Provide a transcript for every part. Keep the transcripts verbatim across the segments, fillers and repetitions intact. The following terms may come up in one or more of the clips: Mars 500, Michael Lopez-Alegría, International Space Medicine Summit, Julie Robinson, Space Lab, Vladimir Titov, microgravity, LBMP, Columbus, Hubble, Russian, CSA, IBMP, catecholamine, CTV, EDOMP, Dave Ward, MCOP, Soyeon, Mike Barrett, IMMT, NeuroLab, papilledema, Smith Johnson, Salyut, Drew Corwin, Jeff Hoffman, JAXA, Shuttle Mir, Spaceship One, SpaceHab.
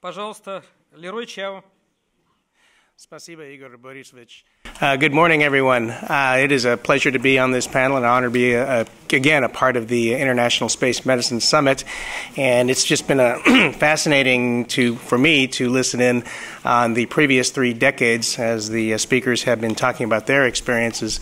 Пожалуйста, Лерой Чао. Спасибо, Игорь Борисович. Uh, good morning, everyone. Uh, it is a pleasure to be on this panel and an honor to be, a, a, again, a part of the International Space Medicine Summit. And it's just been a fascinating to, for me to listen in on the previous three decades as the speakers have been talking about their experiences.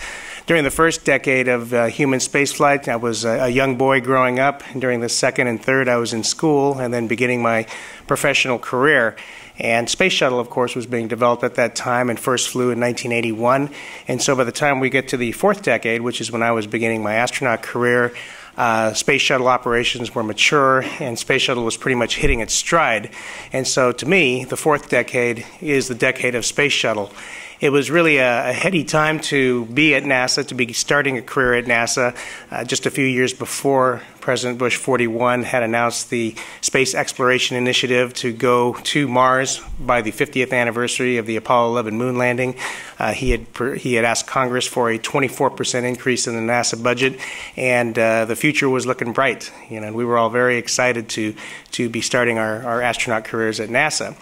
During the first decade of uh, human spaceflight, I was a, a young boy growing up. And during the second and third, I was in school and then beginning my professional career. And Space Shuttle, of course, was being developed at that time and first flew in nineteen eighty-one. And so by the time we get to the fourth decade, which is when I was beginning my astronaut career, uh, Space Shuttle operations were mature and Space Shuttle was pretty much hitting its stride. And so to me, the fourth decade is the decade of Space Shuttle. It was really a, a heady time to be at NASA, to be starting a career at NASA uh, just a few years before President Bush forty-one had announced the Space Exploration Initiative to go to Mars by the fiftieth anniversary of the Apollo eleven moon landing. Uh, he had per, he had asked Congress for a twenty-four percent increase in the NASA budget, and uh, the future was looking bright. You know, and we were all very excited to to be starting our, our astronaut careers at NASA.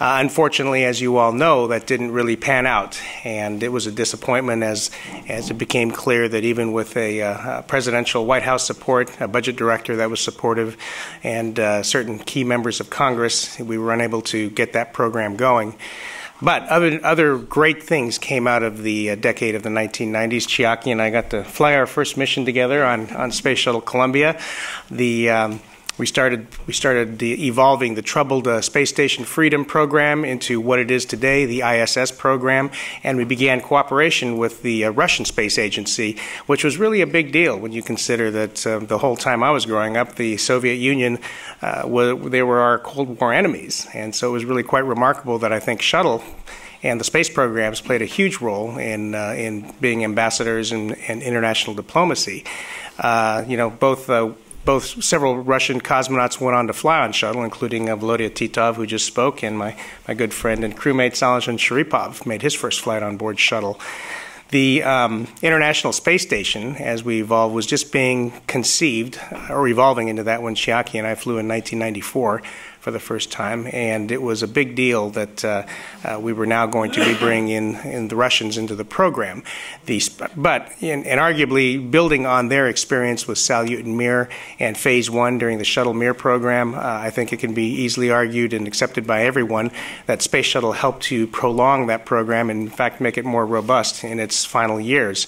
Uh, unfortunately, as you all know, that didn't really pan out, and it was a disappointment as, as it became clear that even with a uh, presidential White House support, a budget director that was supportive, and uh, certain key members of Congress, we were unable to get that program going. But other, other great things came out of the uh, decade of the nineteen nineties. Chiaki and I got to fly our first mission together on, on Space Shuttle Columbia. The... Um, We started, we started the evolving the troubled uh, Space Station Freedom program into what it is today, the I S S program, and we began cooperation with the uh, Russian Space Agency, which was really a big deal when you consider that uh, the whole time I was growing up, the Soviet Union, uh, were, they were our Cold War enemies. And so it was really quite remarkable that I think Shuttle and the space programs played a huge role in, uh, in being ambassadors and in, in international diplomacy. Uh, you know, both... Uh, Both several Russian cosmonauts went on to fly on Shuttle, including uh, Volodya Titov, who just spoke, and my, my good friend and crewmate Salizhan Sharipov made his first flight on board Shuttle. The um, International Space Station, as we evolved, was just being conceived, or evolving into that when Chiaki and I flew in nineteen ninety-four for the first time, and it was a big deal that uh, uh, we were now going to be bringing in, in the Russians into the program. These, but, in, and arguably, building on their experience with Salyut and Mir and Phase one during the Shuttle Mir program, uh, I think it can be easily argued and accepted by everyone that Space Shuttle helped to prolong that program and, in fact, make it more robust in its final years.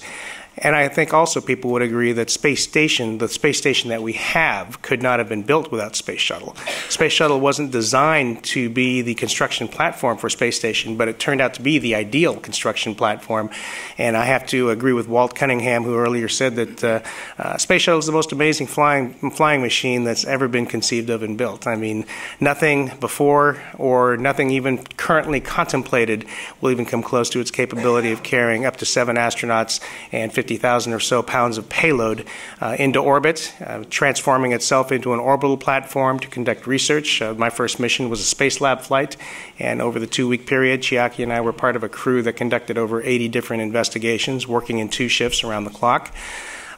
And I think also people would agree that Space Station, the Space Station that we have, could not have been built without Space Shuttle. Space Shuttle wasn't designed to be the construction platform for Space Station, but it turned out to be the ideal construction platform. And I have to agree with Walt Cunningham, who earlier said that uh, uh, Space Shuttle is the most amazing flying, flying machine that's ever been conceived of and built. I mean, nothing before or nothing even currently contemplated will even come close to its capability of carrying up to seven astronauts and fifty thousand or so pounds of payload uh, into orbit, uh, transforming itself into an orbital platform to conduct research. Uh, my first mission was a Space Lab flight, and over the two-week period, Chiaki and I were part of a crew that conducted over eighty different investigations, working in two shifts around the clock.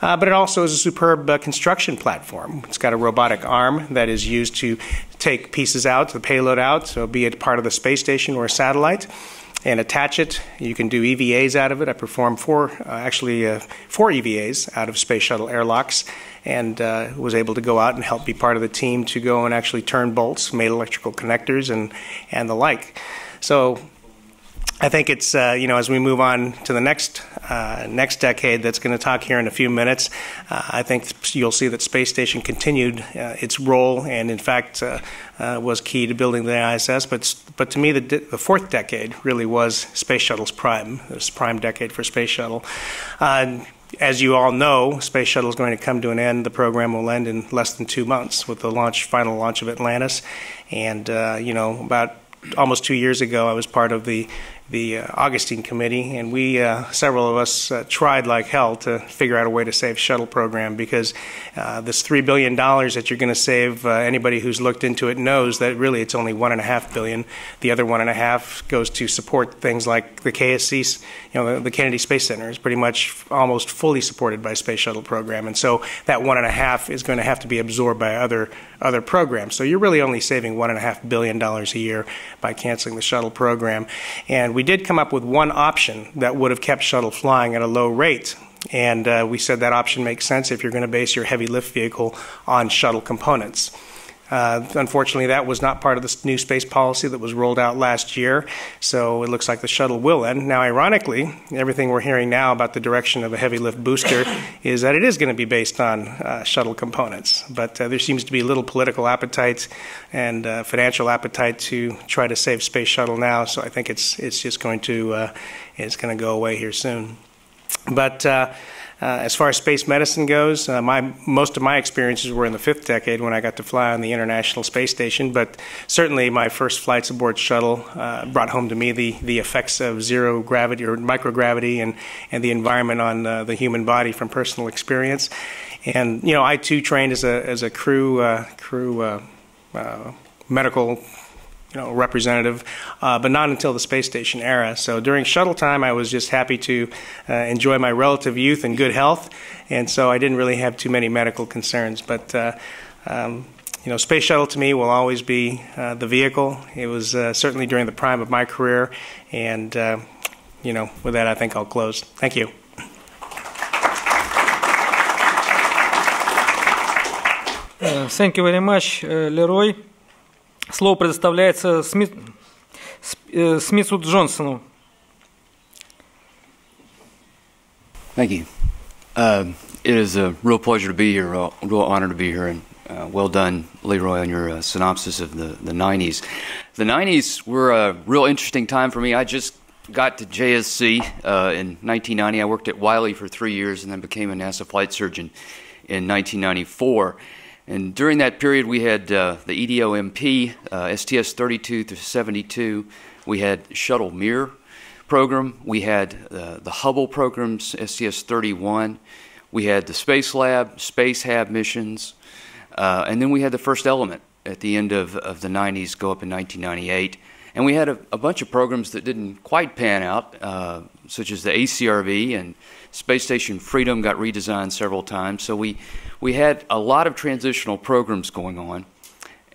Uh, but it also is a superb uh, construction platform. It's got a robotic arm that is used to take pieces out, the payload out, so be it part of the space station or a satellite, and attach it. You can do E V As out of it. I performed four, uh, actually uh, four E V As out of Space Shuttle airlocks, and uh, was able to go out and help be part of the team to go and actually turn bolts, made electrical connectors, and, and the like. So I think it's, uh, you know, as we move on to the next uh, next decade that's going to talk here in a few minutes, uh, I think you'll see that Space Station continued uh, its role and, in fact, uh, uh, was key to building the I S S. But, but to me, the, the fourth decade really was Space Shuttle's prime, this prime decade for Space Shuttle. Uh, As you all know, Space Shuttle is going to come to an end. The program will end in less than two months with the launch, final launch of Atlantis. And, uh, you know, about almost two years ago, I was part of the the uh, Augustine Committee, and we, uh, several of us, uh, tried like hell to figure out a way to save shuttle program, because uh, this three billion dollars that you're going to save, uh, anybody who's looked into it knows that really it's only one and a half billion. The other one and a half goes to support things like the K S C, you know, the, the Kennedy Space Center is pretty much almost fully supported by space shuttle program, and so that one and a half is going to have to be absorbed by other other programs. So you're really only saving one and a half billion dollars a year by canceling the shuttle program. And we did come up with one option that would have kept shuttle flying at a low rate. And uh, we said that option makes sense if you're going to base your heavy lift vehicle on shuttle components. Uh, unfortunately, that was not part of the new space policy that was rolled out last year, so it looks like the shuttle will end. Now, ironically, everything we're hearing now about the direction of a heavy lift booster is that it is going to be based on uh, shuttle components, but uh, there seems to be little political appetite and uh, financial appetite to try to save space shuttle now, so I think it's, it's just going to, uh, it's going to go away here soon. But uh, Uh, as far as space medicine goes, uh, my, most of my experiences were in the fifth decade when I got to fly on the International Space Station, but certainly my first flights aboard shuttle uh, brought home to me the, the effects of zero gravity or microgravity and, and the environment on uh, the human body from personal experience. And, you know, I too trained as a, as a crew, uh, crew uh, uh, medical You know, representative, uh, but not until the space station era. So during shuttle time, I was just happy to uh, enjoy my relative youth and good health, and so I didn't really have too many medical concerns. But uh, um, you know, space shuttle to me will always be uh, the vehicle. It was uh, certainly during the prime of my career, and uh, you know, with that, I think I'll close. Thank you. Uh, thank you very much, uh, Leroy. Слово предоставляется Смит, э, Смитсу Джонсону. Thank you. Uh, it is a real pleasure to be here, a real honor to be here, and uh, well done, Leroy, on your uh, synopsis of the, the nineties. The nineties were a real interesting time for me. I just got to J S C uh, in nineteen ninety. I worked at Wiley for three years and then became a NASA flight surgeon in nineteen ninety-four. And during that period, we had uh, the E D O M P, uh, S T S thirty-two through seventy-two. We had Shuttle Mir program. We had uh, the Hubble programs, S T S thirty-one. We had the Space Lab, SpaceHab missions. Uh, and then we had the first element at the end of, of the nineties, go up in nineteen ninety-eight. And we had a, a bunch of programs that didn't quite pan out, uh, such as the A C R V, and Space Station Freedom got redesigned several times. So we We had a lot of transitional programs going on,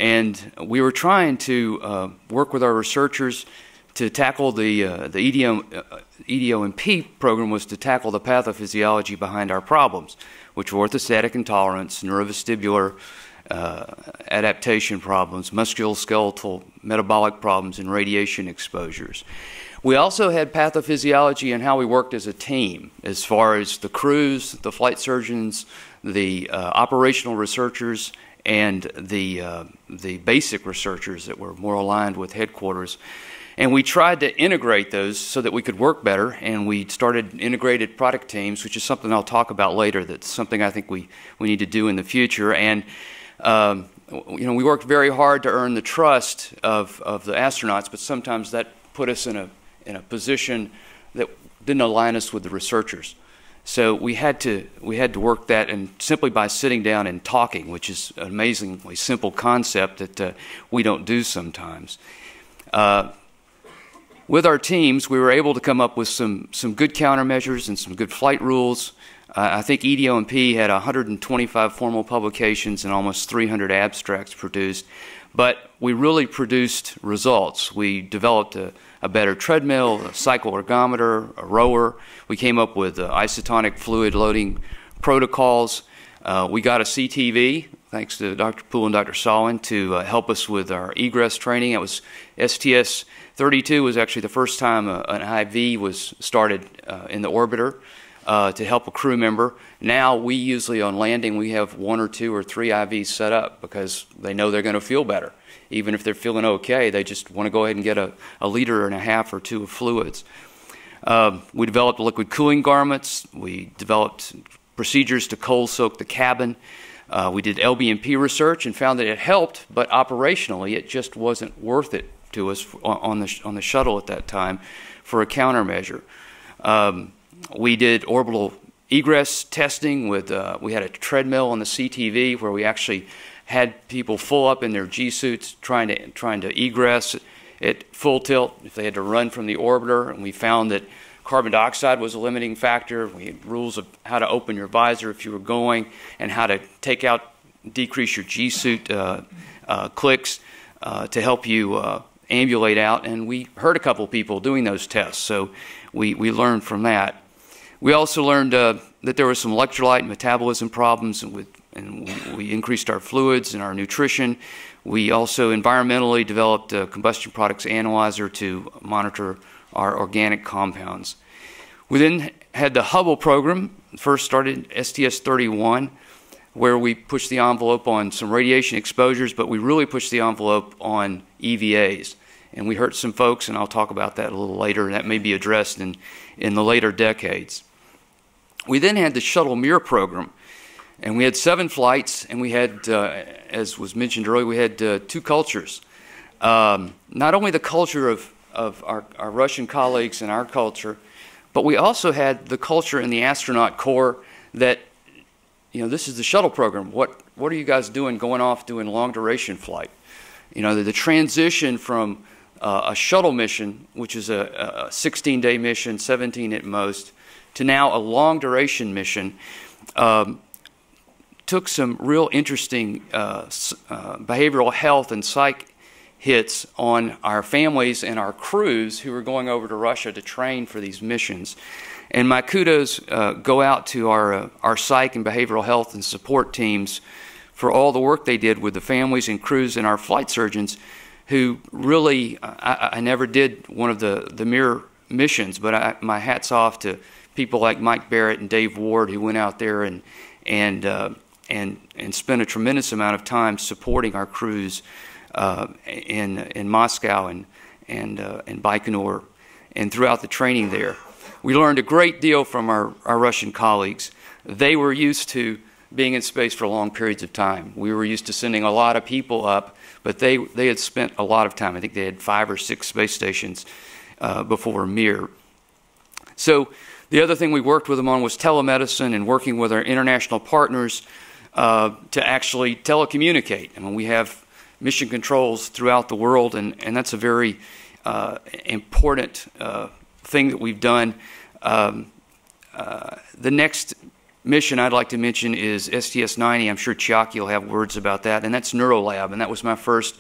and we were trying to uh, work with our researchers to tackle the, uh, the E D O M P program was to tackle the pathophysiology behind our problems, which were orthostatic intolerance, neurovestibular uh, adaptation problems, musculoskeletal metabolic problems, and radiation exposures. We also had pathophysiology and how we worked as a team, as far as the crews, the flight surgeons, the uh, operational researchers, and the, uh, the basic researchers that were more aligned with headquarters. And we tried to integrate those so that we could work better, and we started integrated product teams, which is something I'll talk about later. That's something I think we, we need to do in the future. And um, you know, we worked very hard to earn the trust of, of the astronauts, but sometimes that put us in a in a position that didn't align us with the researchers. So we had to, we had to work that, and simply by sitting down and talking, which is an amazingly simple concept that uh, we don't do sometimes. Uh, with our teams, we were able to come up with some, some good countermeasures and some good flight rules. Uh, I think E D O M P had one hundred twenty-five formal publications and almost three hundred abstracts produced. But we really produced results. We developed a, a better treadmill, a cycle ergometer, a rower. We came up with uh, isotonic fluid loading protocols. Uh, we got a C T V, thanks to Doctor Poole and Doctor Solin, to uh, help us with our egress training. It was S T S thirty-two was actually the first time a, an I V was started uh, in the orbiter uh, to help a crew member. Now we usually on landing we have one or two or three I Vs set up because they know they're going to feel better. Even if they're feeling okay, they just want to go ahead and get a, a liter and a half or two of fluids. Uh, we developed liquid cooling garments. We developed procedures to cold soak the cabin. Uh, we did L B M P research and found that it helped, but operationally it just wasn't worth it to us on the, on the shuttle at that time for a countermeasure. Um, we did orbital egress testing with, uh, we had a treadmill on the C T V where we actually had people full up in their G-suits trying to, trying to egress at full tilt if they had to run from the orbiter, and we found that carbon dioxide was a limiting factor. We had rules of how to open your visor if you were going and how to take out, decrease your G-suit uh, uh, clicks uh, to help you uh, ambulate out, and we heard a couple people doing those tests, so we, we learned from that. We also learned uh, that there were some electrolyte and metabolism problems, and with and we increased our fluids and our nutrition. We also environmentally developed a combustion products analyzer to monitor our organic compounds. We then had the Hubble program, first started S T S thirty-one, where we pushed the envelope on some radiation exposures, but we really pushed the envelope on E V As. And we hurt some folks, and I'll talk about that a little later, and that may be addressed in, in the later decades. We then had the Shuttle Mir program, and we had seven flights, and we had, uh, as was mentioned earlier, we had uh, two cultures. Um, not only the culture of, of our, our Russian colleagues and our culture, but we also had the culture in the astronaut corps that, you know, this is the shuttle program. What, what are you guys doing going off doing long-duration flight? You know, the, the transition from uh, a shuttle mission, which is a sixteen-day mission, seventeen at most, to now a long-duration mission, um, took some real interesting uh, uh, behavioral health and psych hits on our families and our crews who were going over to Russia to train for these missions. And my kudos uh, go out to our, uh, our psych and behavioral health and support teams for all the work they did with the families and crews and our flight surgeons who really, I, I never did one of the, the Mir missions, but I, my hat's off to people like Mike Barrett and Dave Ward who went out there and, and, uh, and, and spent a tremendous amount of time supporting our crews Uh, in in Moscow and and uh, and Baikonur, and throughout the training there, we learned a great deal from our, our Russian colleagues. They were used to being in space for long periods of time. We were used to sending a lot of people up, but they they had spent a lot of time. I think they had five or six space stations uh, before Mir. So the other thing we worked with them on was telemedicine and working with our international partners uh, to actually telecommunicate. I mean, we have mission controls throughout the world, and, and that's a very uh, important uh, thing that we've done. Um, uh, the next mission I'd like to mention is S T S ninety. I'm sure Chiaki will have words about that, and that's NeuroLab, and that was my first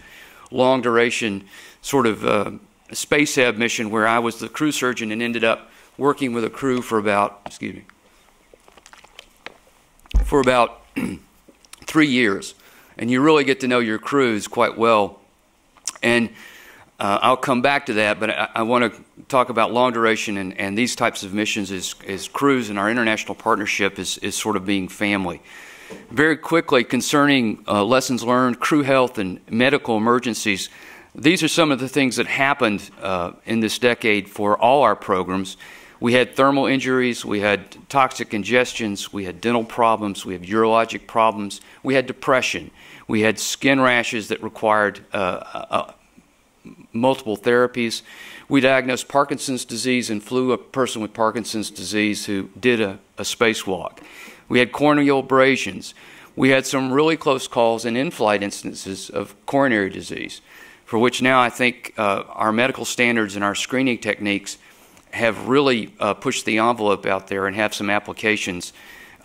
long-duration sort of uh, SpaceHab mission where I was the crew surgeon and ended up working with a crew for about, excuse me, for about three years. And you really get to know your crews quite well. And uh, I'll come back to that, but I, I want to talk about long duration and, and these types of missions as, as crews, and our international partnership is, is sort of being family. Very quickly, concerning uh, lessons learned, crew health, and medical emergencies, these are some of the things that happened uh, in this decade for all our programs. We had thermal injuries, we had toxic ingestions, we had dental problems, we had urologic problems, we had depression, we had skin rashes that required uh, uh, multiple therapies. We diagnosed Parkinson's disease and flew a person with Parkinson's disease who did a, a spacewalk. We had corneal abrasions. We had some really close calls and in-flight instances of coronary disease, for which now I think uh, our medical standards and our screening techniques have really uh, pushed the envelope out there and have some applications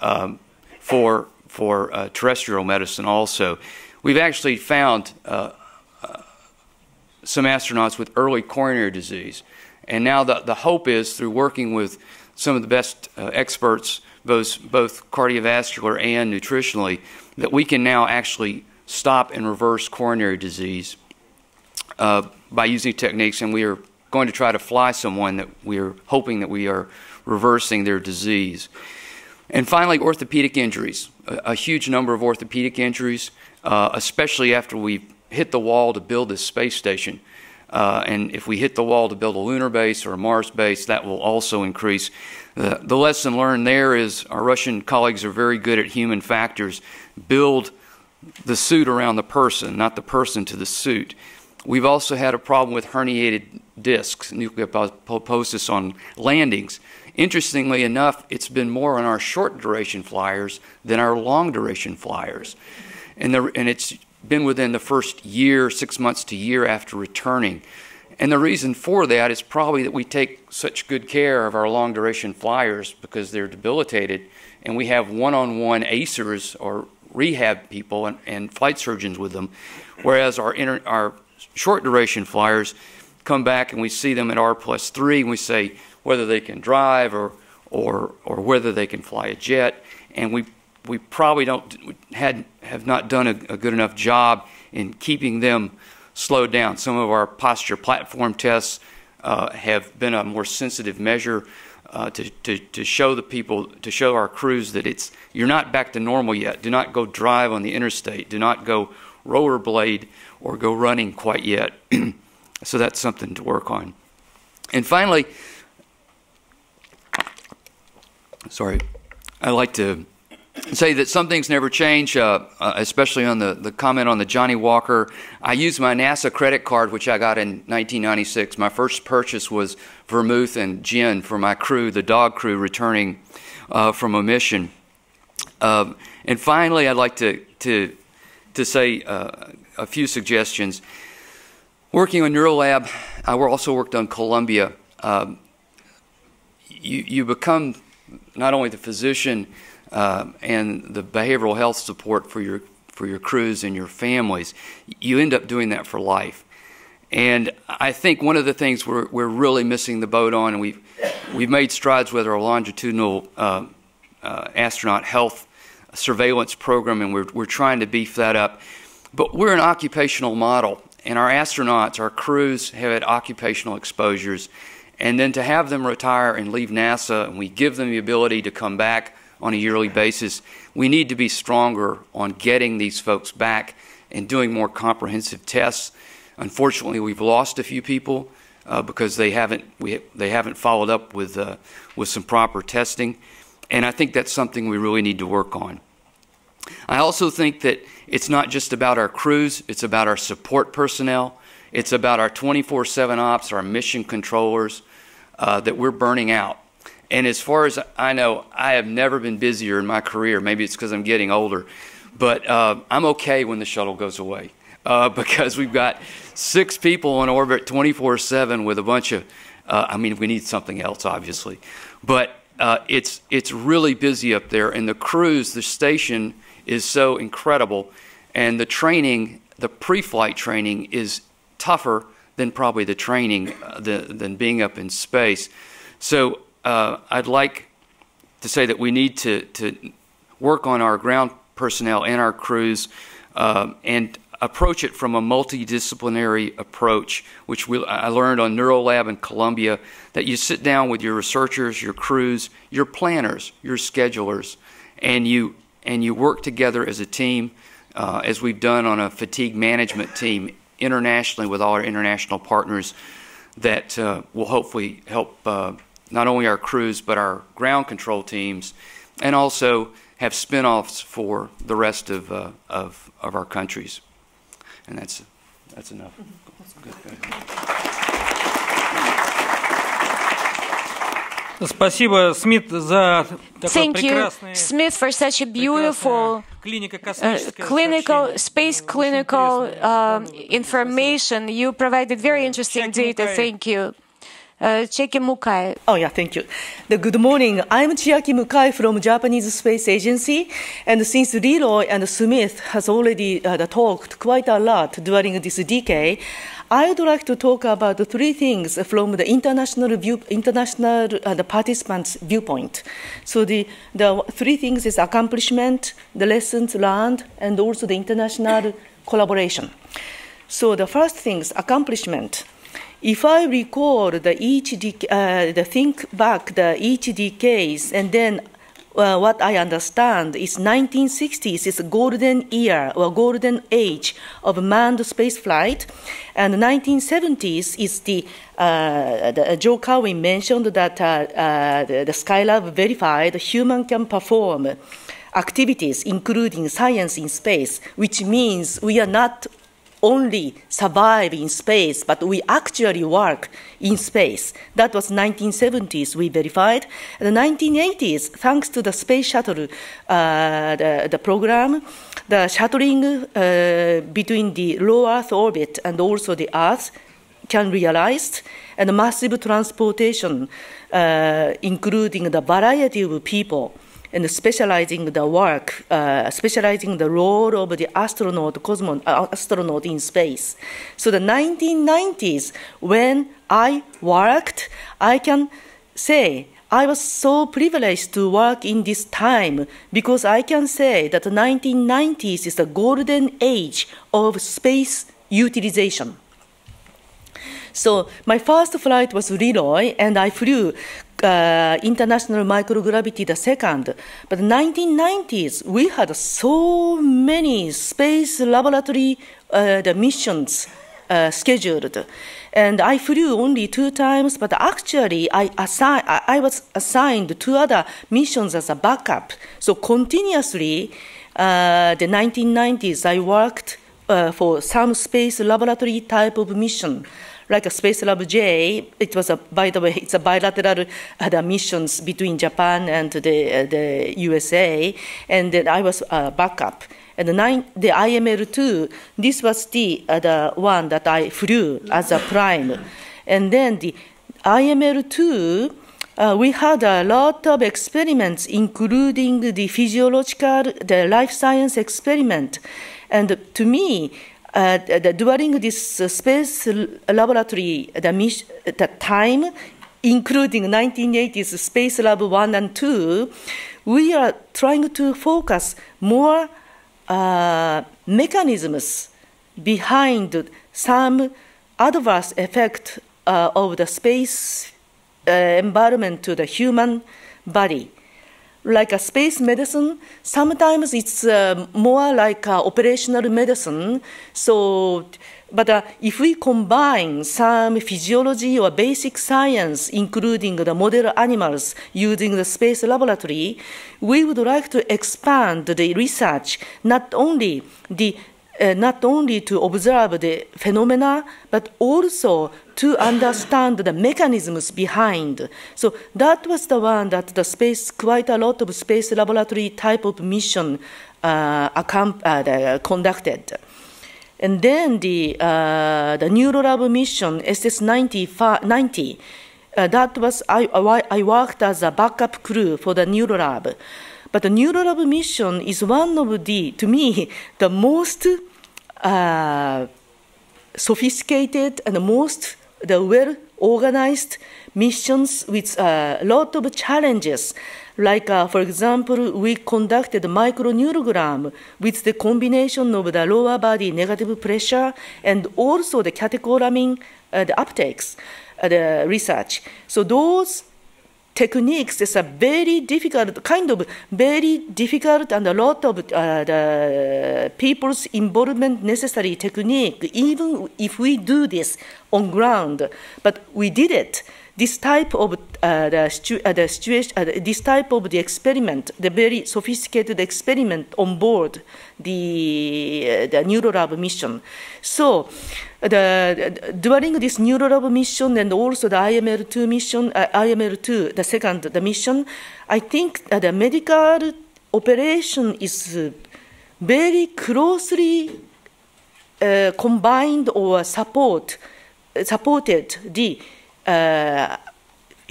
um, for, for uh, terrestrial medicine also. We've actually found uh, uh, some astronauts with early coronary disease. And now the, the hope is, through working with some of the best uh, experts, both, both cardiovascular and nutritionally, that we can now actually stop and reverse coronary disease uh, by using techniques, and we are going to try to fly someone that we're hoping that we are reversing their disease. And finally, orthopedic injuries, a, a huge number of orthopedic injuries, uh, especially after we hit the wall to build this space station. Uh, and if we hit the wall to build a lunar base or a Mars base, that will also increase. The, the lesson learned there is our Russian colleagues are very good at human factors. Build the suit around the person, not the person to the suit. We've also had a problem with herniated discs, nuclear pulposus on landings. Interestingly enough, it's been more on our short-duration flyers than our long-duration flyers. And, the, and it's been within the first year, six months to year after returning. And the reason for that is probably that we take such good care of our long-duration flyers because they're debilitated, and we have one-on-one A C Rs or rehab people and, and flight surgeons with them, whereas our, inter, our short-duration flyers come back and we see them at R plus three, and we say whether they can drive or, or, or whether they can fly a jet, and we we probably don't we had, have not done a, a good enough job in keeping them slowed down. Some of our posture platform tests uh, have been a more sensitive measure uh, to, to, to show the people, to show our crews that it's, you're not back to normal yet. Do not go drive on the interstate. Do not go rollerblade or go running quite yet. So that's something to work on. And finally, sorry, I like to say that some things never change, uh, uh, especially on the, the comment on the Johnny Walker. I used my NASA credit card, which I got in nineteen ninety-six. My first purchase was vermouth and gin for my crew, the dog crew returning uh, from a mission. Um, and finally, I'd like to, to, to say uh, a few suggestions. Working on NeuroLab, I also worked on Columbia. Um, you, you become not only the physician, Uh, and the behavioral health support for your for your crews and your families, you end up doing that for life. And I think one of the things we're we're really missing the boat on, and we've we've made strides with our longitudinal uh, uh, astronaut health surveillance program, and we're we're trying to beef that up. But we're an occupational model, and our astronauts, our crews, have had occupational exposures, and then to have them retire and leave NASA, and we give them the ability to come back on a yearly basis, we need to be stronger on getting these folks back and doing more comprehensive tests. Unfortunately, we've lost a few people uh, because they haven't we they haven't followed up with uh, with some proper testing, and I think that's something we really need to work on. I also think that it's not just about our crews; it's about our support personnel, it's about our twenty-four seven ops, our mission controllers, uh, that we're burning out. And as far as I know, I have never been busier in my career. Maybe it's because I'm getting older. But uh, I'm okay when the shuttle goes away uh, because we've got six people on orbit twenty-four seven with a bunch of, uh, I mean, we need something else, obviously. But uh, it's, it's really busy up there. And the crews, the station is so incredible. And the training, the pre-flight training is tougher than probably the training uh, the, than being up in space. So Uh, I'd like to say that we need to, to work on our ground personnel and our crews uh, and approach it from a multidisciplinary approach, which we, I learned on NeuroLab in Columbia, that you sit down with your researchers, your crews, your planners, your schedulers, and you, and you work together as a team, uh, as we've done on a fatigue management team internationally with all our international partners that uh, will hopefully help uh, not only our crews, but our ground control teams, and also have spin-offs for the rest of, uh, of, of our countries. And that's, that's enough. Mm-hmm. That's good. Good. Thank you, Smith, for such a beautiful uh, clinical, space clinical uh, information. You provided very interesting data. Thank you. Uh, Chiaki Mukai. Oh yeah, thank you. The, good morning. I'm Chiaki Mukai from Japanese Space Agency, and since Leroy and Smith has already uh, talked quite a lot during this decade, I would like to talk about three things from the international view, international uh, the participants' viewpoint. So the the three things is accomplishment, the lessons learned, and also the international collaboration. So the first things, accomplishment. If I recall the each uh, the think back the each decades, and then uh, what I understand is nineteen sixties is a golden year or golden age of manned space flight, and nineteen seventies is the, uh, the Joe Cowan mentioned that uh, uh, the, the Skylab verified human can perform activities including science in space, which means we are not only survive in space, but we actually work in space. That was nineteen seventies we verified. The nineteen eighties, thanks to the space shuttle, uh, the, the program, the shuttling uh, between the low Earth orbit and also the Earth can be realized, and massive transportation, uh, including the variety of people, and specializing the work, uh, specializing the role of the astronaut, cosmonaut, uh, astronaut in space. So the nineteen nineties, when I worked, I can say I was so privileged to work in this time, because I can say that the nineteen nineties is the golden age of space utilization. So my first flight was Leroy, and I flew Uh, international microgravity the second. But the nineteen nineties, we had so many space laboratory uh, the missions uh, scheduled. And I flew only two times, but actually I, assi I was assigned two other missions as a backup. So continuously, uh, the nineteen nineties, I worked uh, for some space laboratory type of mission, like a Space Lab J. It was a, by the way, it's a bilateral uh, missions between Japan and the, uh, the U S A, and then I was uh, backup. And the, nine, the I M L two, this was the, uh, the one that I flew as a prime. And then the I M L two, uh, we had a lot of experiments, including the physiological, the life science experiment. And to me, Uh, the, during this uh, space laboratory the, the time, including nineteen eighties Space Lab one and two, we are trying to focus more uh, mechanisms behind some adverse effect uh, of the space uh, environment to the human body. Like a space medicine, sometimes it's uh, more like uh, operational medicine. So, but uh, if we combine some physiology or basic science, including the model animals using the space laboratory, we would like to expand the research, not only the uh, not only to observe the phenomena, but also to understand the mechanisms behind. So that was the one that the space, quite a lot of space laboratory type of mission uh, uh, conducted. And then the, uh, the NeuroLab mission, S S ninety, uh, that was, I, I worked as a backup crew for the NeuroLab. But the NeuroLab mission is one of the, to me, the most uh, sophisticated and the most the well-organized missions with a uh, lot of challenges. Like, uh, for example, we conducted microneurogram with the combination of the lower body negative pressure and also the catecholamine uh, the uptakes, uh, the research. So those techniques is a very difficult, kind of very difficult, and a lot of uh, the people's involvement necessary technique, even if we do this on ground. But we did it. This type of uh, the situ uh, the situation, uh, this type of the experiment, the very sophisticated experiment on board the uh, the NeuroLab mission. So, the during this NeuroLab mission and also the I M L two mission, uh, I M L two the second the mission, I think uh, the medical operation is uh, very closely uh, combined or support uh, supported the Uh,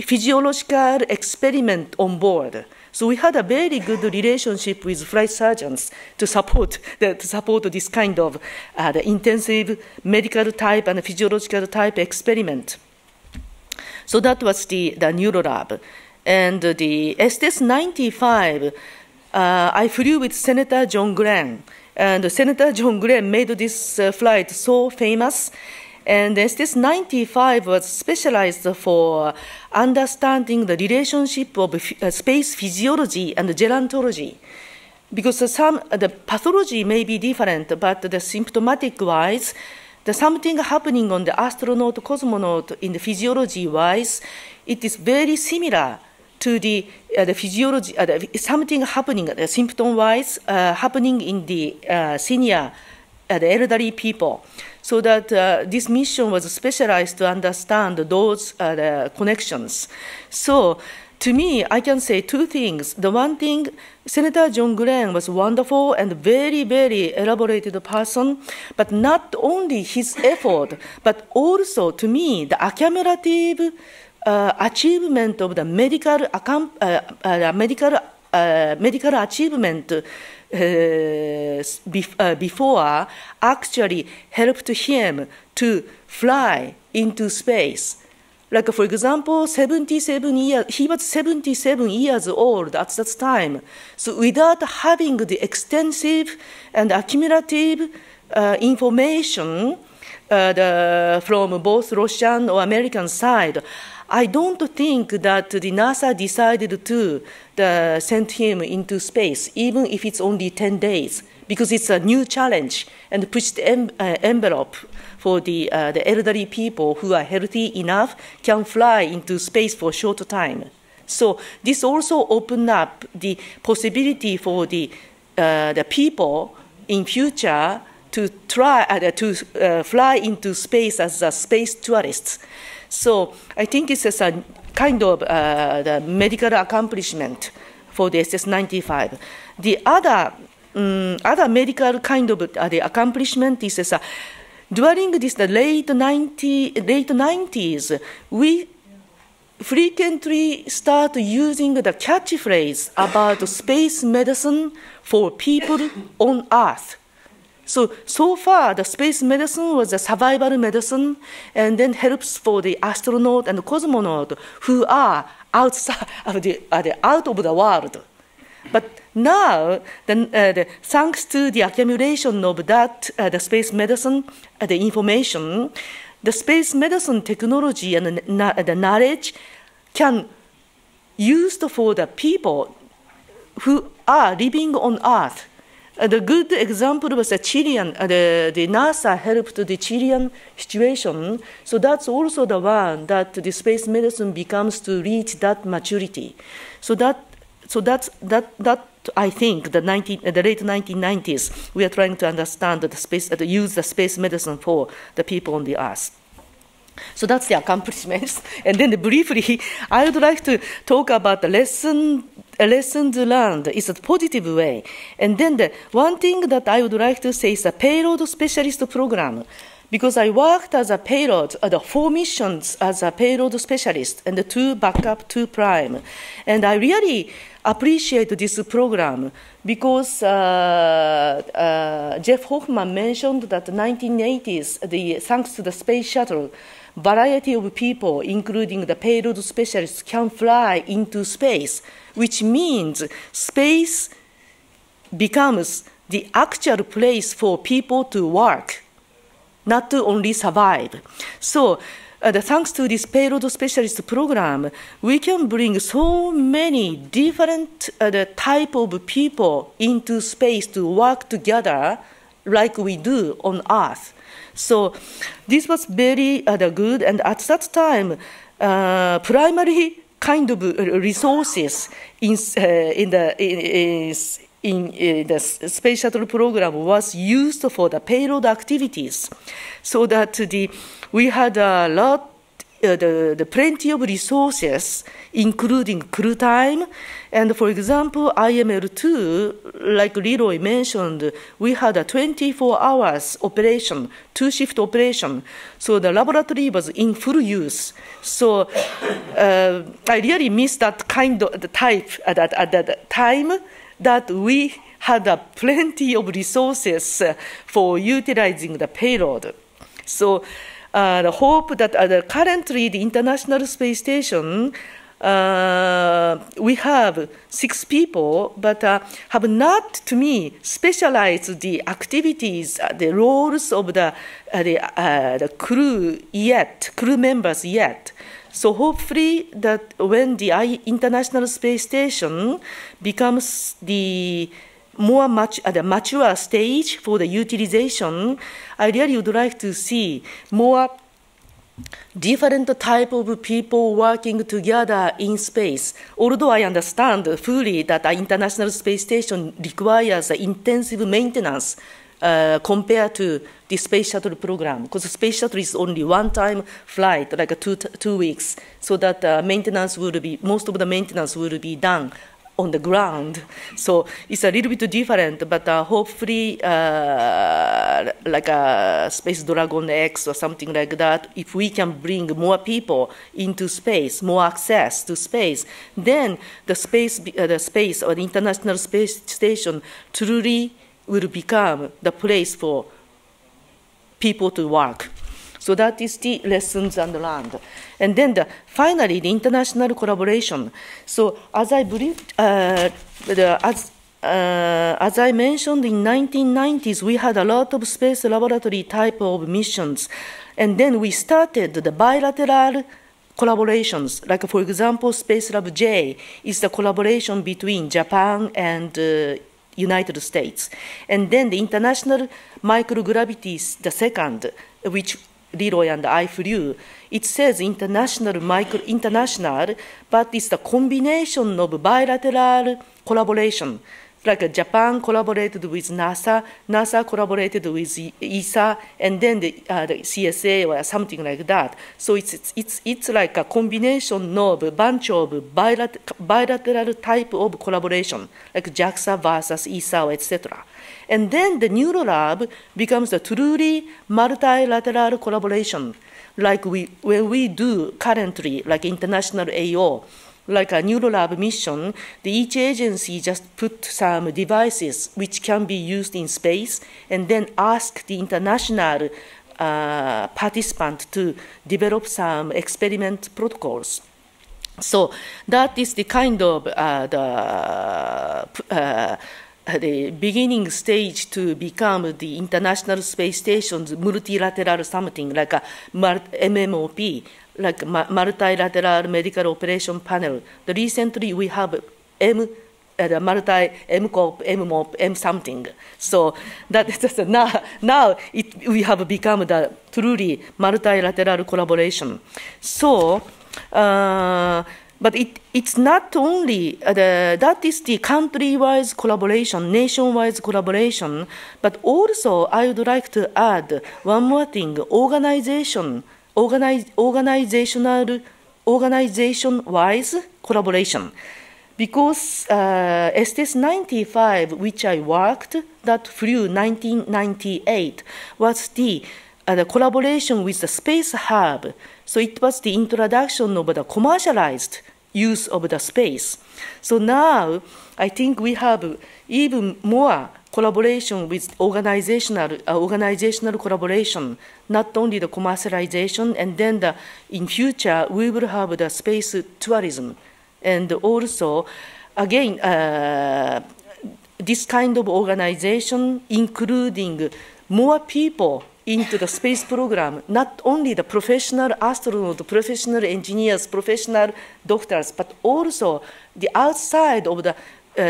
physiological experiment on board. So we had a very good relationship with flight surgeons to support the, to support this kind of uh, the intensive medical type and physiological type experiment. So that was the, the NeuroLab. And the S T S ninety-five, uh, I flew with Senator John Glenn. And Senator John Glenn made this uh, flight so famous. And S T S ninety-five was specialized for understanding the relationship of space physiology and gerontology. Because some, the pathology may be different, but the symptomatic-wise, the something happening on the astronaut, cosmonaut, in the physiology-wise, it is very similar to the, uh, the physiology, uh, the, something happening, uh, symptom-wise, uh, happening in the uh, senior uh, the elderly people, so that uh, this mission was specialized to understand those uh, the connections. So to me, I can say two things. The one thing, Senator John Glenn was wonderful and very, very elaborated person, but not only his effort, but also, to me, the accumulative uh, achievement of the medical, accom uh, uh, medical, uh, medical achievement uh, bef uh, before actually helped him to fly into space. Like, for example, seventy-seven years, he was seventy-seven years old at that time. So without having the extensive and accumulative uh, information uh, the, from both Russian or American side, I don't think that the NASA decided to uh, send him into space, even if it's only ten days, because it's a new challenge and pushed the en uh, envelope for the, uh, the elderly people who are healthy enough can fly into space for a short time. So this also opened up the possibility for the, uh, the people in future to, try, uh, to uh, fly into space as a space tourists. So I think it's as a kind of uh, the medical accomplishment for the S S ninety-five. The other, um, other medical kind of uh, the accomplishment is as a, during this the late nineties, we frequently start using the catchphrase about space medicine for people on Earth. So, so far, the space medicine was a survival medicine and then helps for the astronaut and the cosmonaut who are outside of the, uh, the, out of the world. But now, the, uh, the, thanks to the accumulation of that, uh, the space medicine, uh, the information, the space medicine technology and na the knowledge can be used for the people who are living on Earth. Uh, the good example was the Chilean, uh, the, the NASA helped the Chilean situation. So that's also the one that the space medicine becomes to reach that maturity. So that So that's, that, that I think, the, nineteen, the late nineteen nineties, we are trying to understand the space, to use the space medicine for the people on the Earth. So that's the accomplishments. And then briefly, I would like to talk about the lesson, lessons learned. It's a positive way. And then the one thing that I would like to say is a payload specialist program. Because I worked as a payload, uh, the four missions as a payload specialist, and the two backup, two prime. And I really appreciate this program because uh, uh, Jeff Hoffman mentioned that the nineteen eighties, the, thanks to the space shuttle, variety of people, including the payload specialists, can fly into space, which means space becomes the actual place for people to work, not to only survive. So uh, the, thanks to this payload specialist program, we can bring so many different uh, the type of people into space to work together like we do on Earth. So this was very uh, the good, and at that time, uh, primary kind of resources in, uh, in the in, in, In, in the space shuttle program was used for the payload activities, so that the, we had a lot, uh, the, the plenty of resources, including crew time. And for example, I M L two, like Leroy mentioned, we had a twenty-four hours operation, two shift operation. So the laboratory was in full use. So uh, I really miss that kind of the type at that, at that time, that we had uh, plenty of resources uh, for utilizing the payload. So uh, the hope that uh, currently the International Space Station, uh, we have six people, but uh, have not, to me, specialized the activities, uh, the roles of the, uh, the, uh, the crew yet, crew members yet. So hopefully that when the International Space Station becomes the more much at a mature stage for the utilization, I really would like to see more different type of people working together in space. Although I understand fully that the International Space Station requires intensive maintenance uh, compared to the space shuttle program, because the space shuttle is only one-time flight, like a two, two weeks, so that uh, maintenance would be, most of the maintenance would be done on the ground. So it's a little bit different, but uh, hopefully uh, like a Space Dragon X or something like that, if we can bring more people into space, more access to space, then the space, uh, the space or the International Space Station truly will become the place for people to work. So that is the lessons and learned. And then the, finally, the international collaboration. So as I believe, uh, the, as, uh, as I mentioned, in nineteen nineties, we had a lot of space laboratory type of missions. And then we started the bilateral collaborations. Like, for example, Space Lab J is the collaboration between Japan and uh, United States. And then the International Microgravity, the second, which Leroy and I flew. It says international, micro, international, but it's the combination of bilateral collaboration. Like Japan collaborated with NASA, NASA collaborated with E S A, and then the, uh, the C S A or something like that. So it's, it's, it's like a combination of a bunch of bilater bilateral type of collaboration, like JAXA versus E S A, et cetera. And then the NeuroLab becomes a truly multilateral collaboration, like we, when we do currently, like international A O. Like a NeuroLab mission, the each agency just put some devices which can be used in space and then ask the international uh, participant to develop some experiment protocols. So that is the kind of uh, the, uh, the beginning stage to become the International Space Station's multilateral something, like a M M O P, like multilateral medical operation panel. The recently we have M, uh, the multi M COP, M MOP, M something. So that is just now. Now it, we have become the truly multilateral collaboration. So, uh, but it it's not only the that is the country-wise collaboration, nation-wise collaboration. But also I would like to add one more thing: organization. Organize, organizational, organization-wise collaboration. Because uh, S T S ninety-five, which I worked, that flew nineteen ninety-eight, was the, uh, the collaboration with the SpaceHab. So it was the introduction of the commercialized use of the space. So now I think we have even more collaboration with organizational, uh, organizational collaboration, not only the commercialization, and then the, in future we will have the space tourism. And also, again, uh, this kind of organization, including more people into the space program, not only the professional astronauts, professional engineers, professional doctors, but also the outside of the, uh,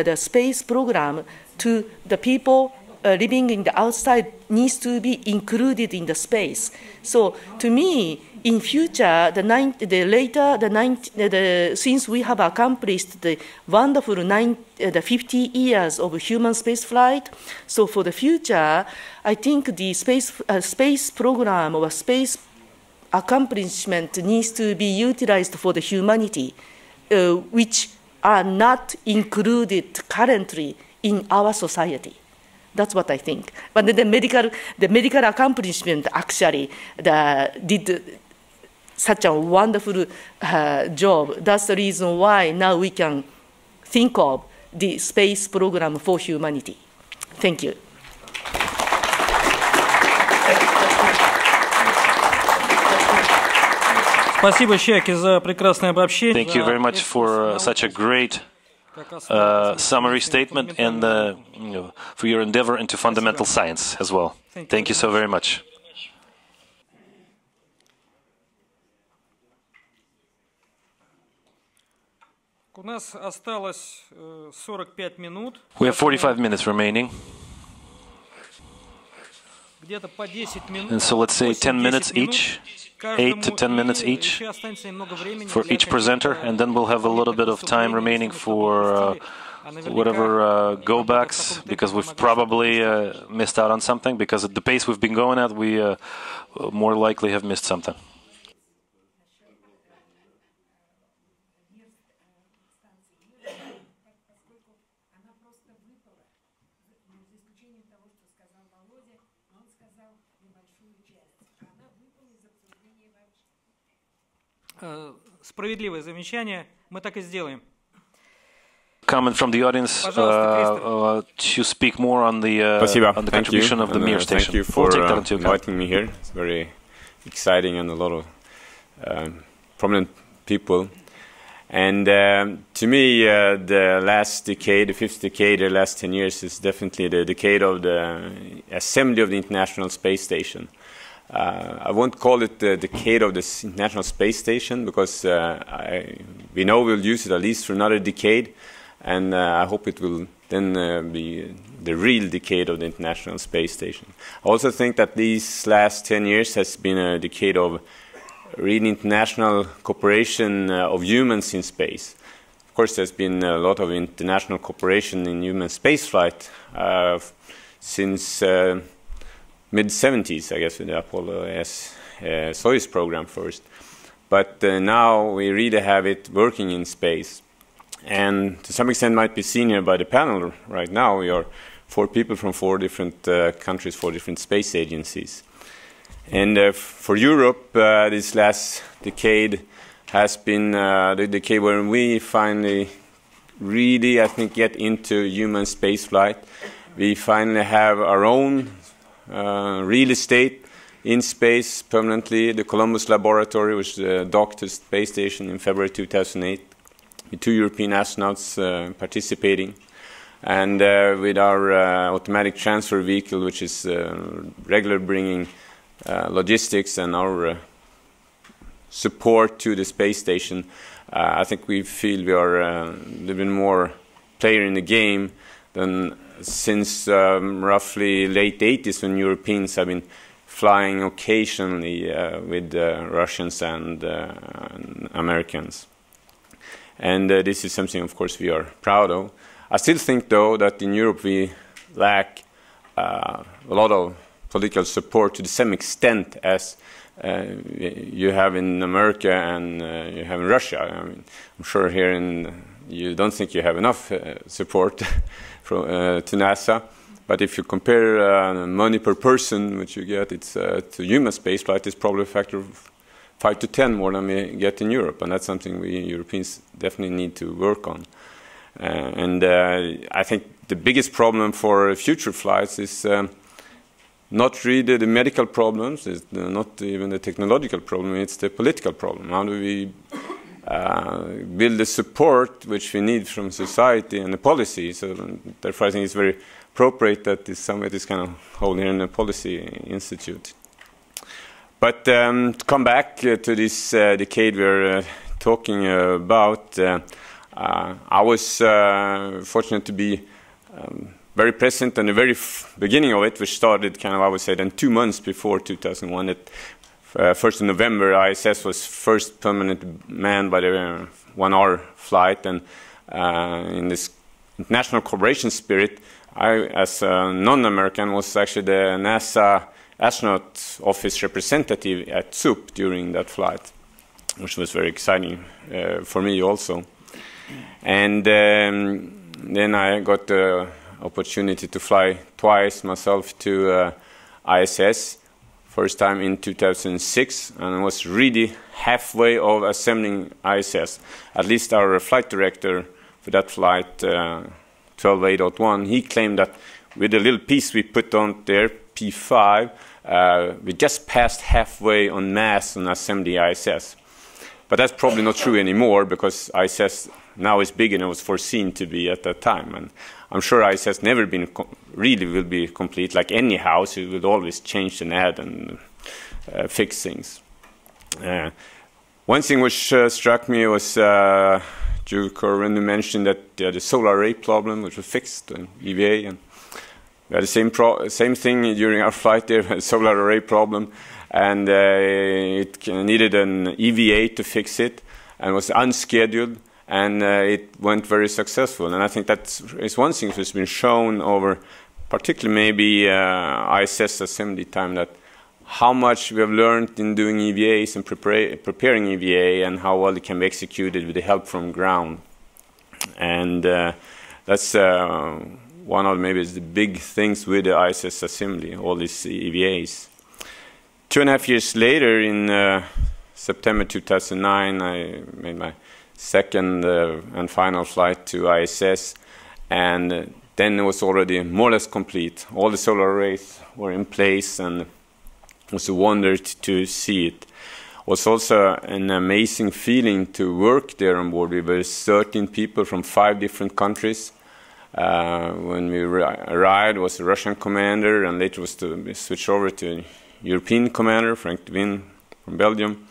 the space program, to the people uh, living in the outside needs to be included in the space. So to me, in future, the, the later, the, the since we have accomplished the wonderful nine, uh, the fifty years of human space flight, so for the future, I think the space, uh, space program or space accomplishment needs to be utilized for the humanity, uh, which are not included currently in our society. That's what I think. But the, the medical, the medical accomplishment actually the, did such a wonderful uh, job. That's the reason why now we can think of the space program for humanity. Thank you. Thank you very much for uh, such a great Uh, summary statement and uh, you know, for your endeavor into fundamental science as well. Thank you so very much. We have forty-five minutes remaining. And so let's say ten minutes each, eight to ten minutes each for each presenter, and then we'll have a little bit of time remaining for uh, whatever uh, go backs, because we've probably uh, missed out on something, because at the pace we've been going at, we uh, more likely have missed something. Справедливое замечание. Мы так и сделаем. Comment from the audience uh, uh, to speak more on the, uh, on the contribution you. of the and, uh, Mir station. Thank you for we'll uh, inviting me here. It's very exciting and a lot of um, prominent people. And um, to me, uh, the last decade, the fifth decade, the last ten years is definitely the decade of the assembly of the International Space Station. Uh, I won't call it the decade of the International Space Station because uh, I, we know we'll use it at least for another decade, and uh, I hope it will then uh, be the real decade of the International Space Station. I also think that these last ten years has been a decade of real international cooperation uh, of humans in space. Of course, there's been a lot of international cooperation in human spaceflight uh, since uh, mid seventies, I guess, with the Apollo S uh, Soyuz program first. But uh, now we really have it working in space. And to some extent might be seen here by the panel right now. We are four people from four different uh, countries, four different space agencies. And uh, for Europe, uh, this last decade has been uh, the decade where we finally really, I think, get into human space flight. We finally have our own Uh, real estate in space permanently. The Columbus Laboratory, which uh, docked the space station in February two thousand eight, with two European astronauts uh, participating, and uh, with our uh, automatic transfer vehicle, which is uh, regular bringing uh, logistics and our uh, support to the space station. Uh, I think we feel we are uh, a little bit more player in the game than since um, roughly late eighties, when Europeans have been flying occasionally uh, with uh, Russians and, uh, and Americans. And uh, this is something, of course, we are proud of. I still think, though, that in Europe we lack uh, a lot of political support to the same extent as uh, you have in America and uh, you have in Russia. I mean, I'm sure here in you don't think you have enough uh, support from, uh, to NASA, but if you compare uh, money per person, which you get, it's uh, to human spaceflight, it's probably a factor of five to ten more than we get in Europe, and that's something we Europeans definitely need to work on. Uh, and uh, I think the biggest problem for future flights is um, not really the medical problems, it's not even the technological problem, it's the political problem. How do we Uh, build the support which we need from society and the policy? So therefore I think it's very appropriate that this summit is kind of held here in the Policy Institute. But um, to come back uh, to this uh, decade we're uh, talking uh, about, uh, uh, I was uh, fortunate to be um, very present in the very f beginning of it, which started kind of, I would say, then two months before two thousand one. It, Uh, first of November, I S S was first permanent manned by the uh, one-hour flight, and uh, in this international cooperation spirit, I, as a non-American, was actually the NASA astronaut office representative at S U P during that flight, which was very exciting uh, for me also. And um, then I got the opportunity to fly twice myself to uh, I S S. First time in two thousand six, and I was really halfway of assembling I S S. At least our flight director for that flight, uh, twelve A dot one, he claimed that with the little piece we put on there, P five, uh, we just passed halfway on mass on assembly I S S. But that's probably not true anymore, because I S S now is bigger than it was foreseen to be at that time. And I'm sure I S S never been com really will be complete. Like any house, it will always change and add and uh, fix things. Uh, one thing which uh, struck me was uh, Drew Corwin mentioned that uh, the solar array problem, which was fixed in E V A, and we had the same pro same thing during our flight there, the solar array problem, and uh, it needed an E V A to fix it, and was unscheduled. and uh, it went very successful. And I think that is one thing that's been shown over, particularly maybe uh, I S S assembly time, that how much we have learned in doing E V As and prepare, preparing E V A, and how well it can be executed with the help from ground. And uh, that's uh, one of maybe the big things with the I S S assembly, all these E V As. Two and a half years later, in uh, September two thousand nine, I made my second uh, and final flight to I S S, and then it was already more or less complete. All the solar arrays were in place, and it was a wonder to see it. It was also an amazing feeling to work there on board. We were thirteen people from five different countries. Uh, when we arrived, was a Russian commander, and later was to switch over to European commander, Frank de Win from Belgium.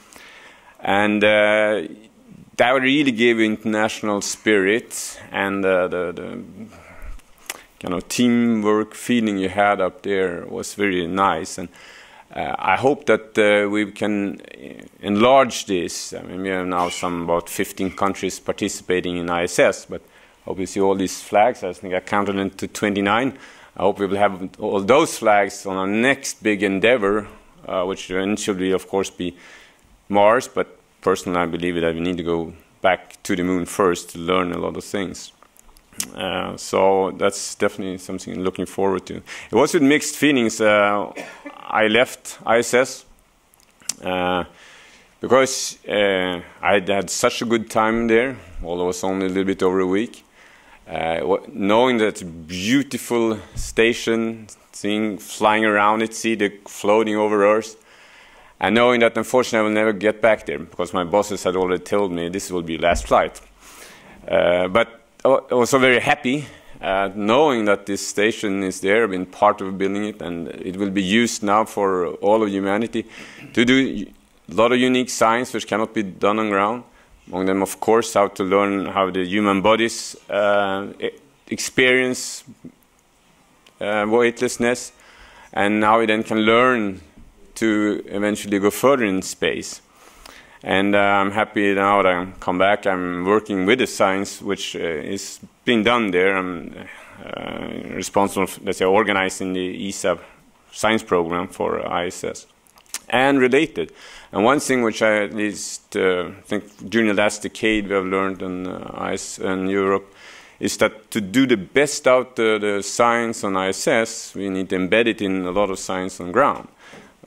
And uh, that really gave international spirit and uh, the, the kind of teamwork feeling you had up there was very nice. And uh, I hope that uh, we can enlarge this. I mean, we have now some about fifteen countries participating in I S S, but obviously all these flags, I think I counted them to twenty-nine. I hope we will have all those flags on our next big endeavor, uh, which eventually, of course, be Mars. But personally, I believe that we need to go back to the moon first to learn a lot of things. Uh, so that's definitely something I'm looking forward to. It was with mixed feelings. Uh, I left I S S uh, because uh, I had such a good time there, although it was only a little bit over a week. Uh, knowing that beautiful station, seeing flying around it, see the floating over Earth, and knowing that unfortunately I will never get back there because my bosses had already told me this will be last flight. Uh, but I was also very happy uh, knowing that this station is there, been part of building it, and it will be used now for all of humanity to do a lot of unique science which cannot be done on ground. Among them, of course, how to learn how the human bodies uh, experience uh, weightlessness, and how we then can learn to eventually go further in space. And uh, I'm happy now that I come back. I'm working with the science which uh, is being done there. I'm uh, responsible, for, let's say, organizing the E S A science program for I S S. And related. And one thing which I at least uh, think during the last decade we have learned in uh, I S S and Europe is that to do the best out uh, the science on I S S, we need to embed it in a lot of science on ground.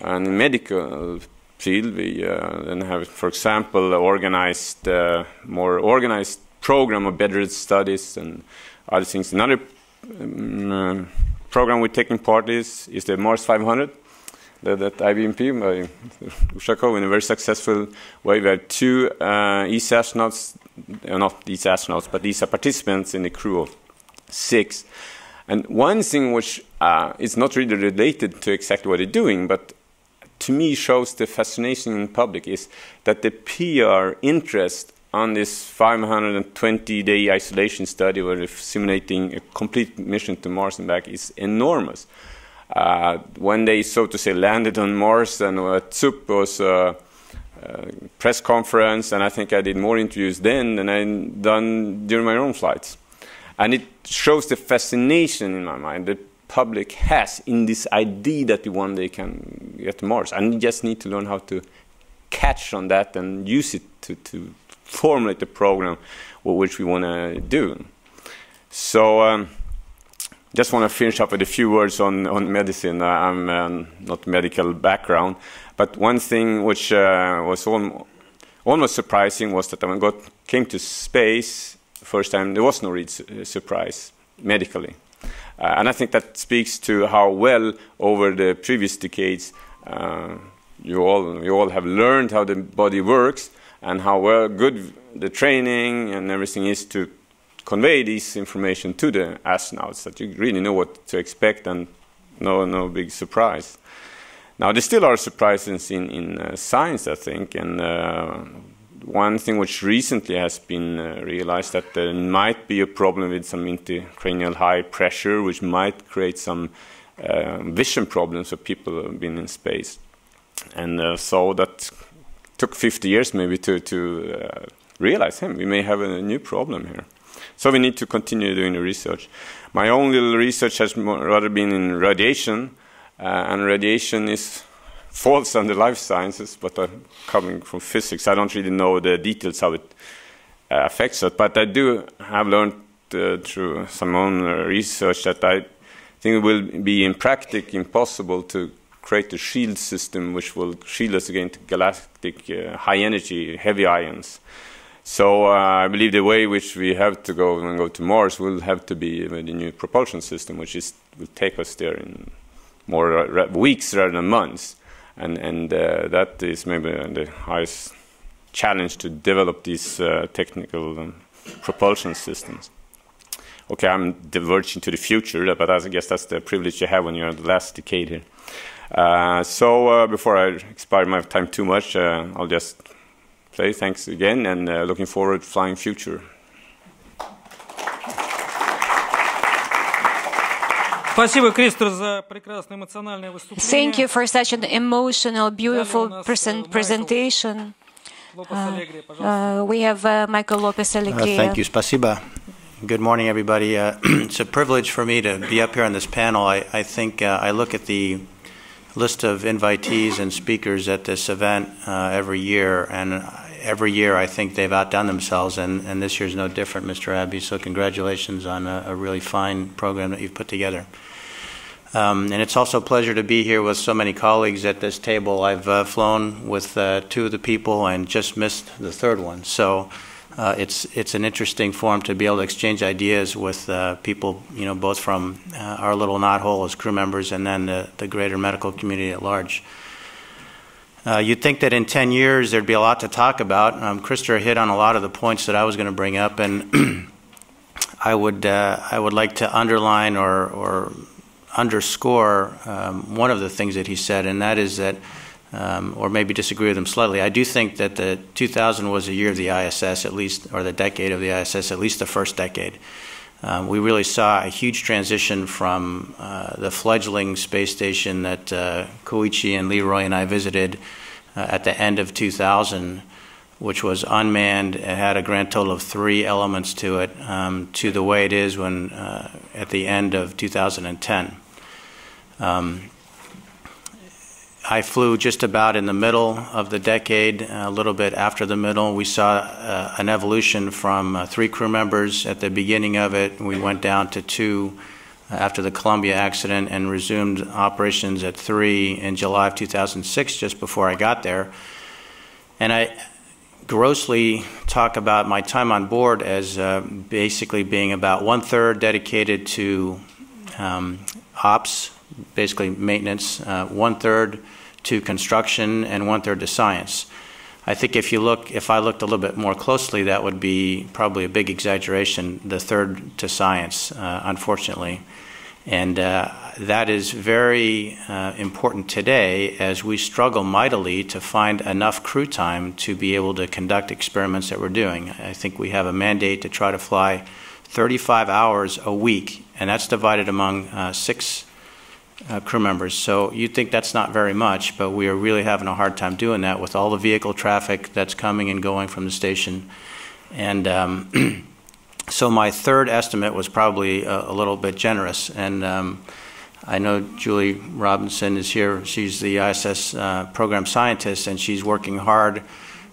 And in medical field, we uh, then have, for example, organized, uh, more organized program of bedroom studies and other things. Another um, program we're taking part in is, is the Mars five hundred. That, that I B M P, by Ushakov, in a very successful way. We had two uh, E S A astronauts, uh, not E S A astronauts, but E S A participants in a crew of six. And one thing which uh, is not really related to exactly what they're doing, but to me shows the fascination in public, is that the P R interest on this five hundred twenty day isolation study where they're simulating a complete mission to Mars and back is enormous. Uh, when they, so to say, landed on Mars, and at S U P was a, a press conference, and I think I did more interviews then than I'd done during my own flights. And it shows the fascination in my mind the public has in this idea that we one day can get to Mars. And you just need to learn how to catch on that and use it to, to formulate the program which we want to do. So. Um, Just want to finish up with a few words on, on medicine. I'm um, not medical background, but one thing which uh, was al almost surprising was that when I got, came to space first time, there was no real su surprise medically. Uh, and I think that speaks to how well over the previous decades uh, you all, you all have learned how the body works and how well good the training and everything is to convey this information to the astronauts, that you really know what to expect and no, no big surprise. Now, there still are surprises in, in uh, science, I think, and uh, one thing which recently has been uh, realized that there might be a problem with some intracranial high pressure, which might create some uh, vision problems for people who have been in space. And uh, so that took fifty years maybe to, to uh, realize, hey, we may have a new problem here. So we need to continue doing the research. My own little research has rather been in radiation, uh, and radiation is falls under life sciences, but I'm coming from physics. I don't really know the details how it uh, affects it, but I do have learned uh, through some own research that I think it will be in practice impossible to create a shield system which will shield us against galactic uh, high energy, heavy ions. So uh, I believe the way which we have to go and go to Mars will have to be with the new propulsion system, which is, will take us there in more ra weeks rather than months. And, and uh, that is maybe the highest challenge to develop these uh, technical um, propulsion systems. Okay, I'm diverging to the future, but I guess that's the privilege you have when you're in the last decade here. Uh, so uh, before I expire my time too much, uh, I'll just say thanks again, and uh, looking forward to flying future. Thank you for such an emotional, beautiful present presentation. Uh, uh, we have uh, Michael Lopez-Alegría. Uh, thank you. Спасибо. Good morning, everybody. Uh, it's a privilege for me to be up here on this panel. I, I think uh, I look at the list of invitees and speakers at this event uh, every year, and every year I think they've outdone themselves, and, and this year's no different, Mister Abbey, so congratulations on a, a really fine program that you've put together. Um, and it's also a pleasure to be here with so many colleagues at this table. I've uh, flown with uh, two of the people and just missed the third one. So uh, it's it's an interesting forum to be able to exchange ideas with uh, people, you know, both from uh, our little knothole as crew members and then the, the greater medical community at large. Uh, you'd think that in ten years there'd be a lot to talk about. Um, Christopher hit on a lot of the points that I was going to bring up, and I would uh, I would like to underline or or underscore um, one of the things that he said, and that is that, um, or maybe disagree with him slightly. I do think that the two thousand was a year of the I S S, at least, or the decade of the I S S, at least the first decade. Um, we really saw a huge transition from uh, the fledgling space station that uh, Koichi and Leroy and I visited uh, at the end of two thousand, which was unmanned. It had a grand total of three elements to it, um, to the way it is when uh, at the end of two thousand ten. Um, I flew just about in the middle of the decade, a little bit after the middle. We saw uh, an evolution from uh, three crew members at the beginning of it. We went down to two after the Columbia accident and resumed operations at three in July of two thousand six, just before I got there. And I grossly talk about my time on board as uh, basically being about one-third dedicated to um, ops, basically maintenance, uh, one-third to construction, and one-third to science. I think if you look, if I looked a little bit more closely, that would be probably a big exaggeration, the third to science, uh, unfortunately. And uh, that is very uh, important today, as we struggle mightily to find enough crew time to be able to conduct experiments that we're doing. I think we have a mandate to try to fly thirty-five hours a week, and that's divided among uh, six Uh, crew members. So you'd think that's not very much, but we are really having a hard time doing that with all the vehicle traffic that's coming and going from the station. And um, so my third estimate was probably a, a little bit generous. And um, I know Julie Robinson is here. She's the I S S uh, program scientist, and she's working hard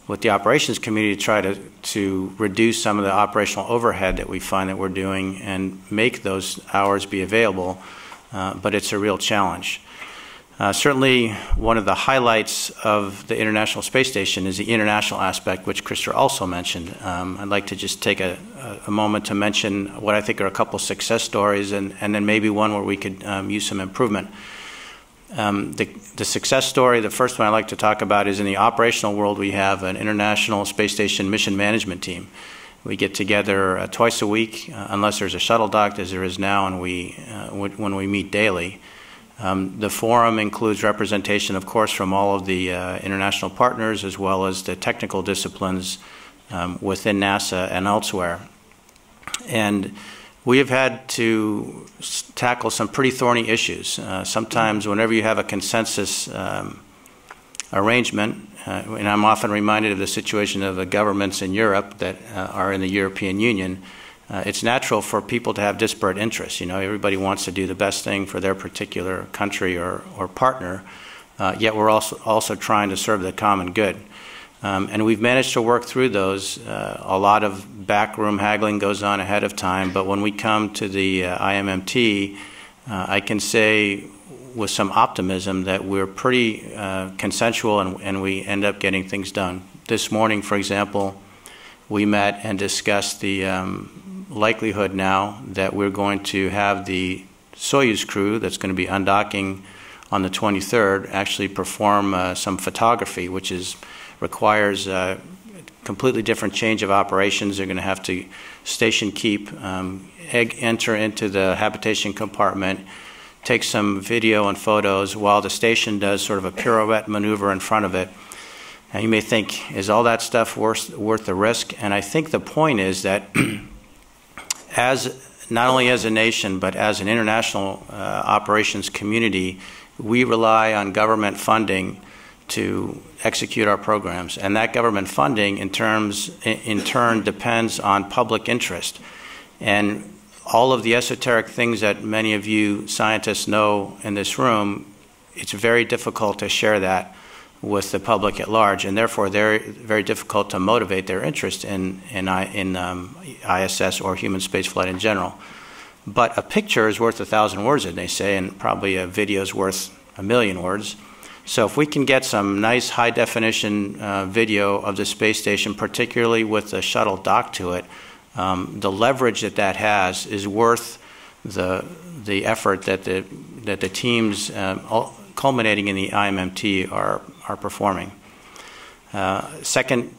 with the operations committee to try to, to reduce some of the operational overhead that we find that we're doing and make those hours be available. Uh, but it's a real challenge. Uh, certainly, one of the highlights of the International Space Station is the international aspect, which Christopher also mentioned. Um, I'd like to just take a, a moment to mention what I think are a couple success stories, and, and then maybe one where we could um, use some improvement. Um, the, the success story, the first one I'd like to talk about, is in the operational world, we have an International Space Station mission management team. We get together uh, twice a week, uh, unless there's a shuttle dock, as there is now, and we, uh, w when we meet daily. Um, the forum includes representation, of course, from all of the uh, international partners, as well as the technical disciplines um, within NASA and elsewhere. And we have had to tackle some pretty thorny issues. Uh, sometimes whenever you have a consensus um, arrangement, uh, and I'm often reminded of the situation of the governments in Europe that uh, are in the European Union. Uh, it's natural for people to have disparate interests. You know, everybody wants to do the best thing for their particular country or, or partner, uh, yet we're also, also trying to serve the common good. Um, and we've managed to work through those. Uh, a lot of backroom haggling goes on ahead of time, but when we come to the uh, I M M T, uh, I can say with some optimism that we're pretty uh, consensual and, and we end up getting things done. This morning, for example, we met and discussed the um, likelihood now that we're going to have the Soyuz crew that's going to be undocking on the twenty-third actually perform uh, some photography, which is requires a completely different change of operations. They're going to have to station keep, um, egg, enter into the habitation compartment, take some video and photos while the station does sort of a pirouette maneuver in front of it. And you may think, is all that stuff worth, worth the risk? And I think the point is that as not only as a nation, but as an international uh, operations community, we rely on government funding to execute our programs. And that government funding in, terms, in turn depends on public interest. And all of the esoteric things that many of you scientists know in this room, it's very difficult to share that with the public at large, and therefore they're very difficult to motivate their interest in, in, in um, I S S or human spaceflight in general. But a picture is worth a thousand words, as they say, and probably a video is worth a million words. So if we can get some nice high-definition uh, video of the space station, particularly with the shuttle docked to it, um, the leverage that that has is worth the, the effort that the, that the teams um, all, culminating in the I M M T are, are performing. Uh, second,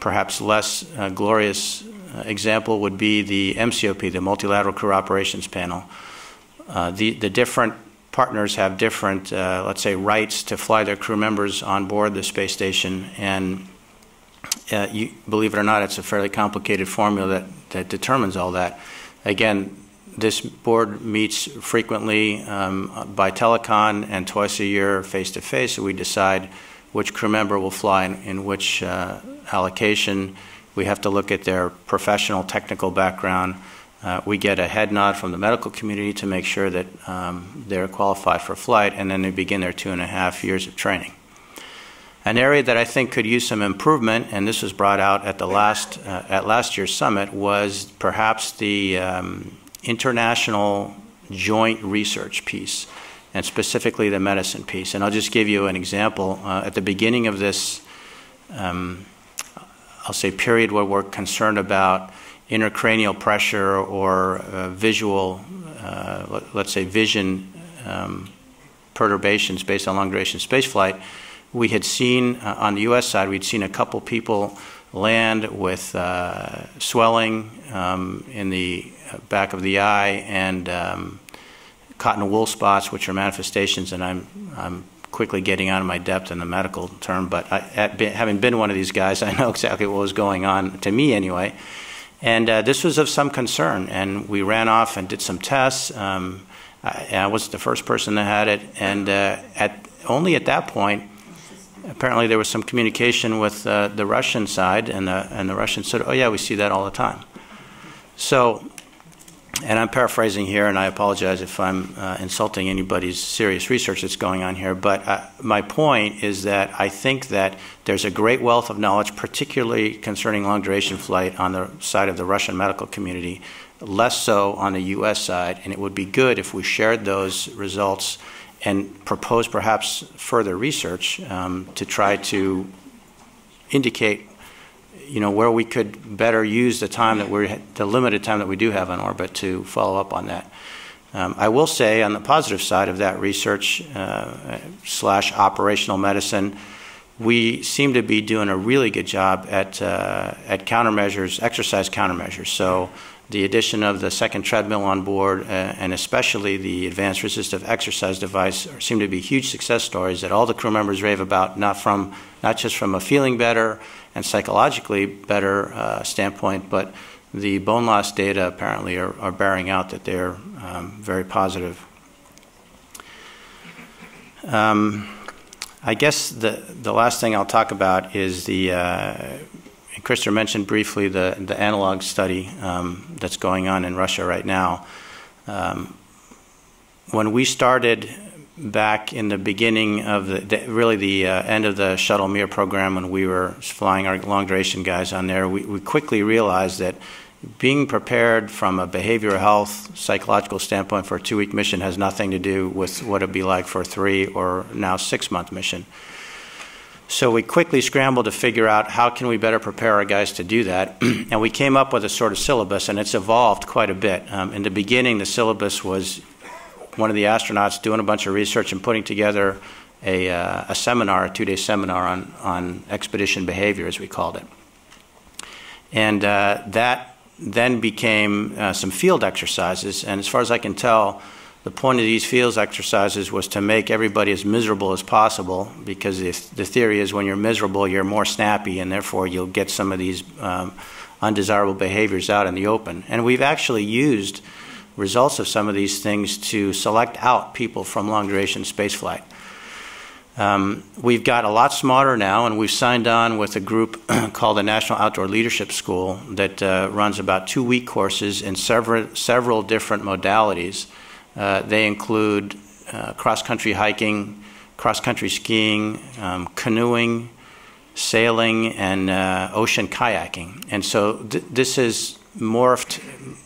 perhaps less uh, glorious uh, example would be the M C O P, the Multilateral Crew Operations Panel. Uh, the, the different partners have different, uh, let's say, rights to fly their crew members on board the space station. And uh, you, believe it or not, it's a fairly complicated formula that, that determines all that. Again, this board meets frequently um, by telecon and twice a year face-to-face. So we decide which crew member will fly in, in which uh, allocation. We have to look at their professional technical background. Uh, we get a head nod from the medical community to make sure that um, they're qualified for flight, and then they begin their two and a half years of training. An area that I think could use some improvement, and this was brought out at the last uh, at last year's summit, was perhaps the um, international joint research piece, and specifically the medicine piece. And I'll just give you an example. Uh, at the beginning of this, um, I'll say, period where we're concerned about intracranial pressure or uh, visual, uh, let, let's say vision um, perturbations based on long-duration spaceflight, we had seen, uh, on the U S side, we'd seen a couple people land with uh, swelling um, in the back of the eye and um, cotton wool spots, which are manifestations, and I'm, I'm quickly getting out of my depth in the medical term, but I, at, having been one of these guys, I know exactly what was going on, to me anyway. And uh, this was of some concern, and we ran off and did some tests. Um, I, I wasn't the first person that had it, and uh, at, only at that point, apparently there was some communication with uh, the Russian side, and the, and the Russians said, oh yeah, we see that all the time. So, and I'm paraphrasing here, and I apologize if I'm uh, insulting anybody's serious research that's going on here, but uh, my point is that I think that there's a great wealth of knowledge, particularly concerning long-duration flight on the side of the Russian medical community, less so on the U S side, and it would be good if we shared those results and proposed perhaps further research um, to try to indicate, you know, where we could better use the time that we're, the limited time that we do have on orbit to follow up on that. Um, I will say on the positive side of that research uh, slash operational medicine, we seem to be doing a really good job at, uh, at countermeasures, exercise countermeasures. So the addition of the second treadmill on board uh, and especially the advanced resistive exercise device seem to be huge success stories that all the crew members rave about, not from, not just from a feeling better and psychologically better uh, standpoint, but the bone loss data apparently are, are bearing out that they're um, very positive. Um, I guess the the last thing I'll talk about is the uh, Krister mentioned briefly the the analog study um, that's going on in Russia right now. Um, when we started back in the beginning of the, the really the uh, end of the Shuttle Mir program, when we were flying our long duration guys on there, we, we quickly realized that being prepared from a behavioral health, psychological standpoint for a two-week mission has nothing to do with what it'd be like for a three or now six-month mission. So we quickly scrambled to figure out how can we better prepare our guys to do that, and we came up with a sort of syllabus, and it's evolved quite a bit. Um, in the beginning, the syllabus was one of the astronauts doing a bunch of research and putting together a, uh, a seminar, a two-day seminar on, on expedition behavior, as we called it. And uh, that then became uh, some field exercises, and as far as I can tell, the point of these field exercises was to make everybody as miserable as possible, because if the theory is when you're miserable, you're more snappy, and therefore you'll get some of these um, undesirable behaviors out in the open. And we've actually used results of some of these things to select out people from long-duration spaceflight. Um, we've got a lot smarter now, and we've signed on with a group called the National Outdoor Leadership School that uh, runs about two-week courses in several, several different modalities. Uh, they include uh, cross-country hiking, cross-country skiing, um, canoeing, sailing, and uh, ocean kayaking. And so th this is morphed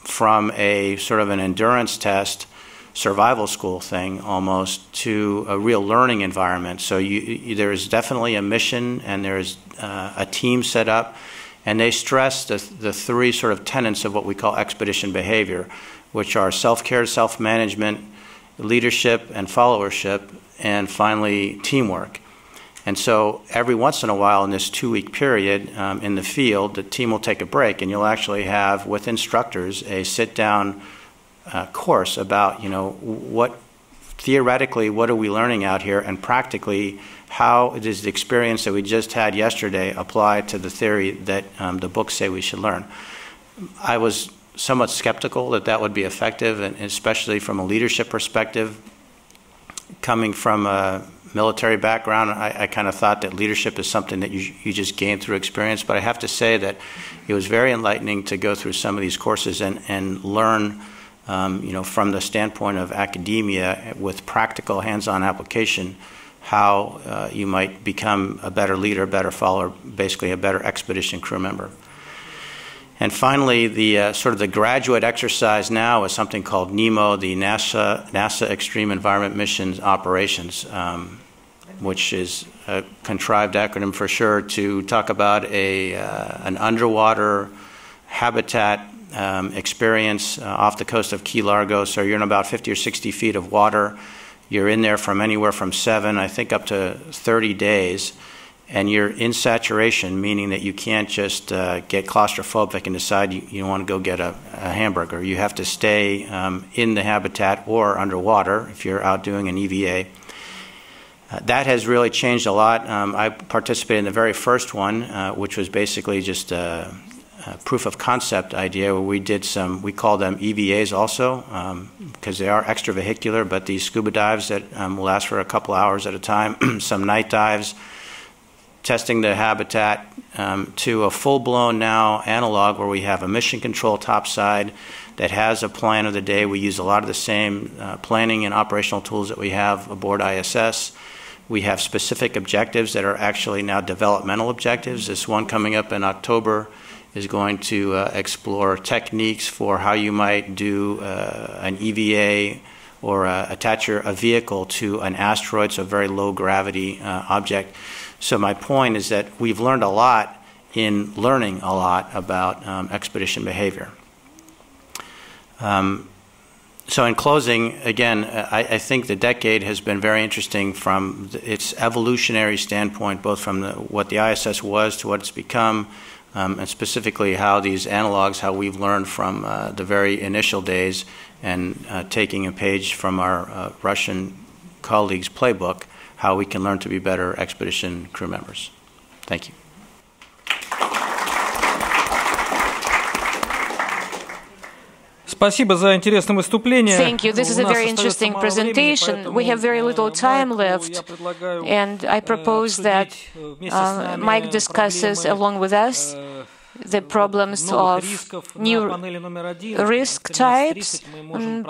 from a sort of an endurance test survival school thing almost to a real learning environment. So you, you, there is definitely a mission, and there is uh, a team set up, and they stress the, the three sort of tenets of what we call expedition behavior, which are self-care, self-management, leadership and followership, and finally teamwork. And so every once in a while in this two-week period um, in the field, the team will take a break, and you'll actually have with instructors a sit-down Uh, course about, you know, what theoretically what are we learning out here, and practically how does the experience that we just had yesterday apply to the theory that um, the books say we should learn. I was somewhat skeptical that that would be effective, and especially from a leadership perspective. Coming from a military background, I, I kind of thought that leadership is something that you, you just gain through experience, but I have to say that it was very enlightening to go through some of these courses and, and learn Um, you know, from the standpoint of academia with practical hands-on application, how uh, you might become a better leader, better follower, basically a better expedition crew member. And finally, the uh, sort of the graduate exercise now is something called NEMO, the NASA, NASA Extreme Environment Missions Operations, um, which is a contrived acronym for sure to talk about a, uh, an underwater habitat Um, experience uh, off the coast of Key Largo. So you're in about fifty or sixty feet of water. You're in there from anywhere from seven, I think, up to thirty days, and you're in saturation, meaning that you can't just uh, get claustrophobic and decide you, you want to go get a, a hamburger. You have to stay um, in the habitat or underwater if you're out doing an E V A. Uh, that has really changed a lot. Um, I participated in the very first one, uh, which was basically just uh, Uh, proof of concept idea where we did some, we call them E V As also, because um, they are extravehicular, but these scuba dives that um, will last for a couple hours at a time, some night dives, testing the habitat um, to a full-blown now analog where we have a mission control topside that has a plan of the day. We use a lot of the same uh, planning and operational tools that we have aboard I S S. We have specific objectives that are actually now developmental objectives. This one coming up in October is going to uh, explore techniques for how you might do uh, an E V A or uh, attach your, a vehicle to an asteroid, so a very low gravity uh, object. So my point is that we've learned a lot in learning a lot about um, expedition behavior. Um, so in closing, again, I, I think the decade has been very interesting from its evolutionary standpoint, both from the, what the I S S was to what it's become, Um, and specifically how these analogs, how we've learned from uh, the very initial days, and uh, taking a page from our uh, Russian colleagues' playbook, how we can learn to be better expedition crew members. Thank you. Спасибо за интересное выступление. Thank you. This is a very interesting presentation. We have very little time left, and I propose that uh, Mike discusses along with us the problems of new risk types. Um,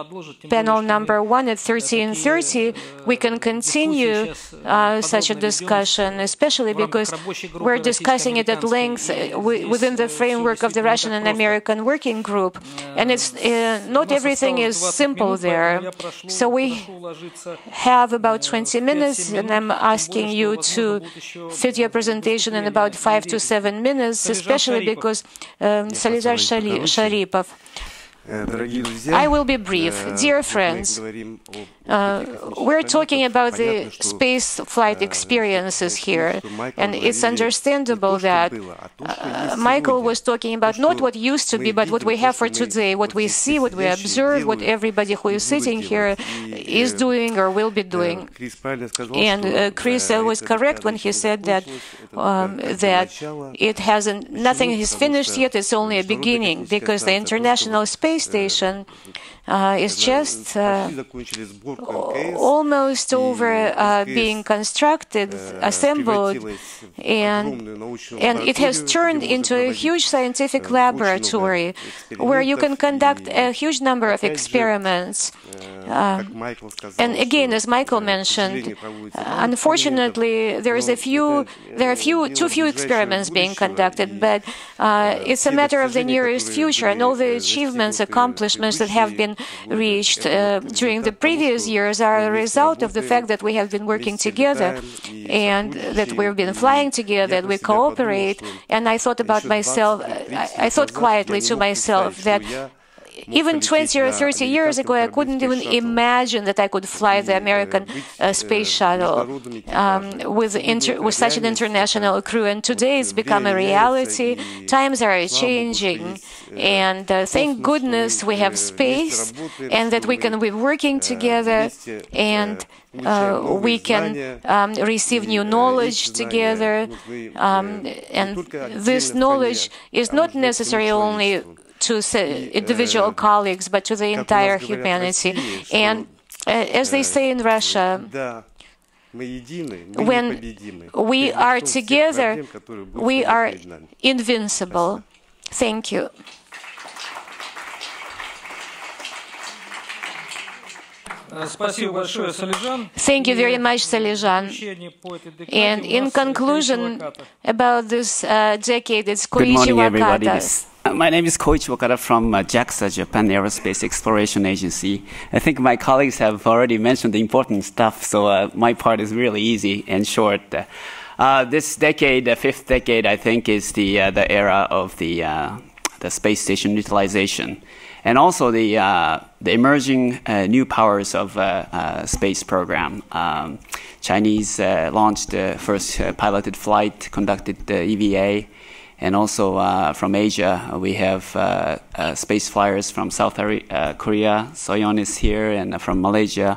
panel number one at thirteen thirty, we can continue uh, such a discussion, especially because we're discussing it at length within the framework of the Russian and American working group, and it's uh, not everything is simple there. So we have about twenty minutes, and I'm asking you to fit your presentation in about five to seven minutes, especially because Because um, Salizhan Sharipov. I will be brief. Dear friends, uh, we're talking about the space flight experiences here, and it's understandable that uh, Michael was talking about not what used to be, but what we have for today, what we see, what we observe, what everybody who is sitting here is doing or will be doing. And uh, Chris uh, was correct when he said that um, that it hasn't, nothing is finished yet, it's only a beginning, because the International Space Station uh, is just uh, almost over uh, being constructed, assembled, and, and it has turned into a huge scientific laboratory where you can conduct a huge number of experiments. Uh, and again, as Michael mentioned, unfortunately, there is a few, there are few, too few experiments being conducted, but uh, it's a matter of the nearest future, and all the achievements, accomplishments that have been reached uh, during the previous years are a result of the fact that we have been working together and that we've been flying together and we cooperate. And I thought about myself, I, I thought quietly to myself that even twenty or thirty years ago, I couldn't even imagine that I could fly the American uh, space shuttle um, with, inter with such an international crew. And today it's become a reality. Times are changing. And uh, thank goodness we have space and that we can be working together, and Uh, we can um, receive new knowledge together. Um, and this knowledge is not necessary only to individual colleagues, but to the entire humanity. And uh, as they say in Russia, when we are together, we are invincible. Thank you. Thank you very much, Salizhan. And in conclusion about this uh, decade, it's Koichi Wakata. Good morning, everybody. This, uh, my name is Koichi Wakata from uh, JAXA, Japan Aerospace Exploration Agency. I think my colleagues have already mentioned the important stuff, so uh, my part is really easy and short. Uh, this decade, the fifth decade, I think, is the, uh, the era of the, uh, the space station utilization, and also the, uh, the emerging uh, new powers of uh, uh, space program. Um, Chinese uh, launched the uh, first uh, piloted flight, conducted the E V A, and also uh, from Asia we have uh, uh, space flyers from South uh, Korea, Soyeon is here, and from Malaysia.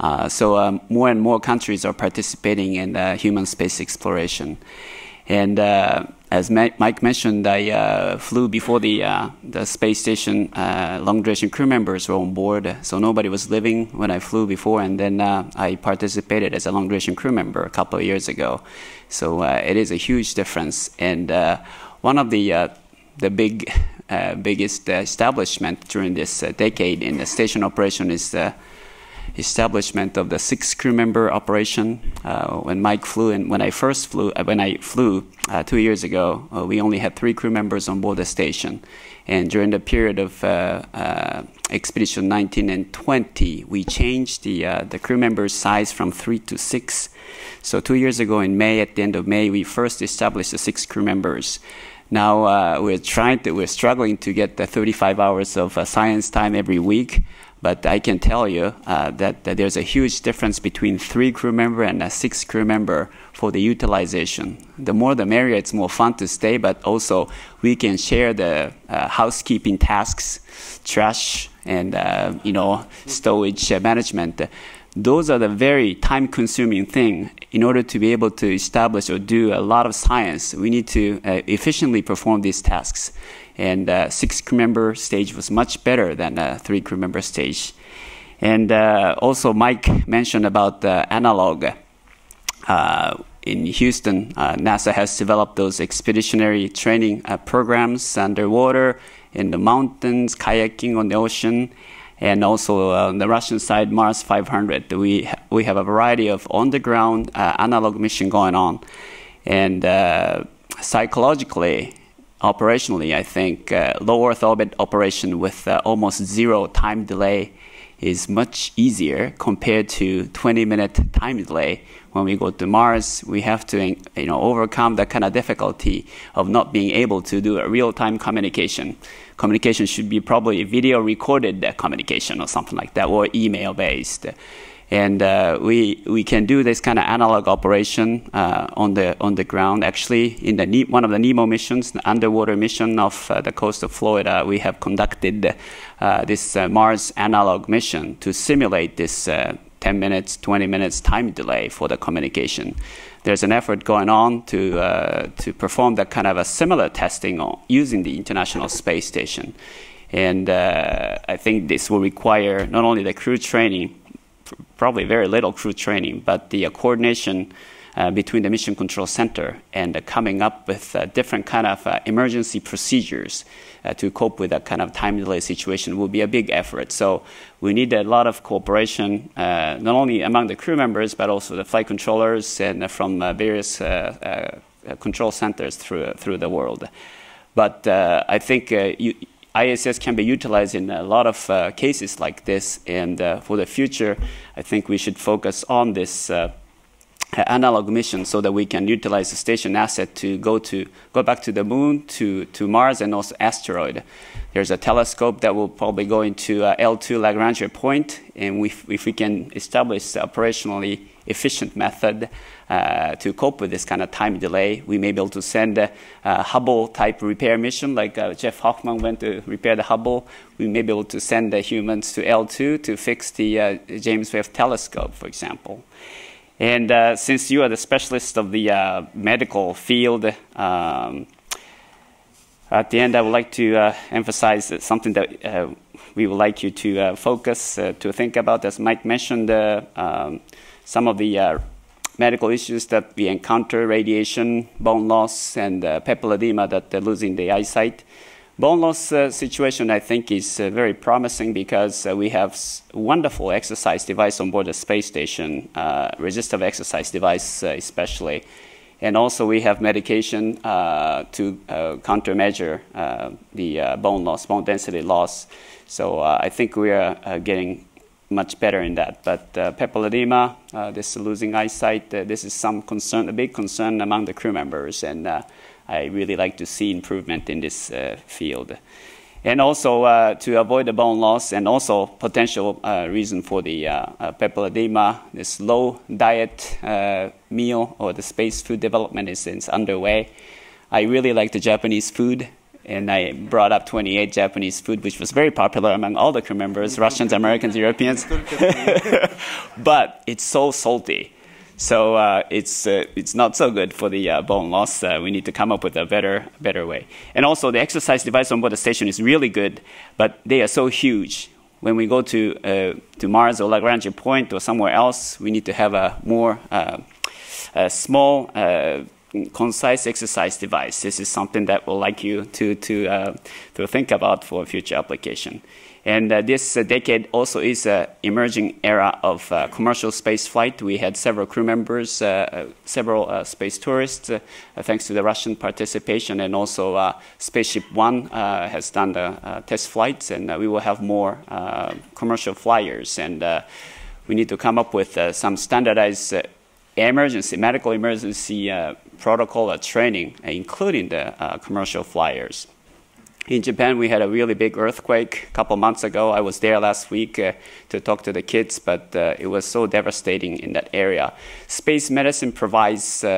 Uh, so um, more and more countries are participating in uh, human space exploration. And uh, as Mike mentioned, I uh, flew before the, uh, the space station. Uh, long-duration crew members were on board, so nobody was living when I flew before, and then uh, I participated as a long-duration crew member a couple of years ago. So uh, it is a huge difference. And uh, one of the, uh, the big, uh, biggest establishment during this uh, decade in the station operation is the establishment of the six crew member operation. Uh, when Mike flew, and when I first flew, uh, when I flew uh, two years ago, uh, we only had three crew members on board the station. And during the period of uh, uh, Expedition nineteen and twenty, we changed the uh, the crew member size from three to six. So two years ago in May, at the end of May, we first established the six crew members. Now uh, we're trying to, we're struggling to get the thirty-five hours of uh, science time every week. But I can tell you uh, that, that there's a huge difference between three crew member and a six crew member for the utilization. The more the merrier, it's more fun to stay, but also we can share the uh, housekeeping tasks, trash, and uh, you know, stowage management. those are the very time-consuming thing. In order to be able to establish or do a lot of science, we need to uh, efficiently perform these tasks. And uh, six crew member stage was much better than uh, three crew member stage. And uh, also Mike mentioned about the analog. Uh, in Houston, uh, NASA has developed those expeditionary training uh, programs underwater, in the mountains, kayaking on the ocean. And also uh, on the Russian side, Mars five hundred, we, we have a variety of on-the-ground uh, analog mission going on. And uh, psychologically, operationally, I think uh, low Earth orbit operation with uh, almost zero time delay is much easier compared to twenty minute time delay. When we go to Mars, we have to you know, overcome the kind of difficulty of not being able to do a real-time communication. Communication should be probably video-recorded communication or something like that, or email-based. And uh, we, we can do this kind of analog operation uh, on, the, on the ground. Actually, in the ne one of the NEMO missions, the underwater mission off uh, the coast of Florida, we have conducted uh, this uh, Mars analog mission to simulate this uh, ten minutes, twenty minutes time delay for the communication. There's an effort going on to, uh, to perform that kind of a similar testing on, using the International Space Station. And uh, I think this will require not only the crew training, probably very little crew training, but the uh, coordination uh, between the Mission Control Center and uh, coming up with uh, different kind of uh, emergency procedures Uh, to cope with that kind of time delay situation will be a big effort. So we need a lot of cooperation, uh, not only among the crew members, but also the flight controllers and uh, from uh, various uh, uh, control centers through, uh, through the world. But uh, I think uh, you, I S S can be utilized in a lot of uh, cases like this. And uh, for the future, I think we should focus on this uh, analog mission so that we can utilize the station asset to go to go back to the moon, to to Mars, and also asteroid. There's a telescope that will probably go into uh, L two Lagrangian point, and we, if we can establish the operationally efficient method uh, to cope with this kind of time delay, we may be able to send a, a Hubble type repair mission, like uh, Jeff Hoffman went to repair the Hubble. We may be able to send the humans to L two to fix the uh, James Webb telescope, for example. And uh, since you are the specialist of the uh, medical field, um, at the end I would like to uh, emphasize that something that uh, we would like you to uh, focus, uh, to think about. As Mike mentioned, uh, um, some of the uh, medical issues that we encounter, radiation, bone loss, and uh, papilledema, that they're losing the eyesight. Bone loss uh, situation, I think, is uh, very promising because uh, we have s wonderful exercise device on board the space station, uh, resistive exercise device uh, especially. And also we have medication uh, to uh, countermeasure uh, the uh, bone loss, bone density loss. So uh, I think we are uh, getting much better in that. But uh, papilledema, uh, this losing eyesight, uh, this is some concern, a big concern among the crew members. And uh, I really like to see improvement in this uh, field. And also uh, to avoid the bone loss and also potential uh, reason for the uh, uh, papilledema, this low diet uh, meal or the space food development is, is underway. I really like the Japanese food, and I brought up twenty-eight Japanese food, which was very popular among all the crew members, Russians, Americans, Europeans. But it's so salty. So uh, it's, uh, it's not so good for the uh, bone loss. Uh, we need to come up with a better, better way. And also the exercise device on board the station is really good, but they are so huge. When we go to, uh, to Mars or Lagrangian point or somewhere else, we need to have a more uh, a small, uh, concise exercise device. This is something that we'll like you to, to, uh, to think about for future application. And uh, this uh, decade also is an emerging era of uh, commercial space flight. We had several crew members, uh, uh, several uh, space tourists, uh, thanks to the Russian participation. And also uh, Spaceship One uh, has done the uh, test flights, and uh, we will have more uh, commercial flyers. And uh, we need to come up with uh, some standardized uh, emergency, medical emergency uh, protocol or training, including the uh, commercial flyers. In Japan, we had a really big earthquake a couple months ago. I was there last week uh, to talk to the kids, but uh, it was so devastating in that area. Space medicine provides uh,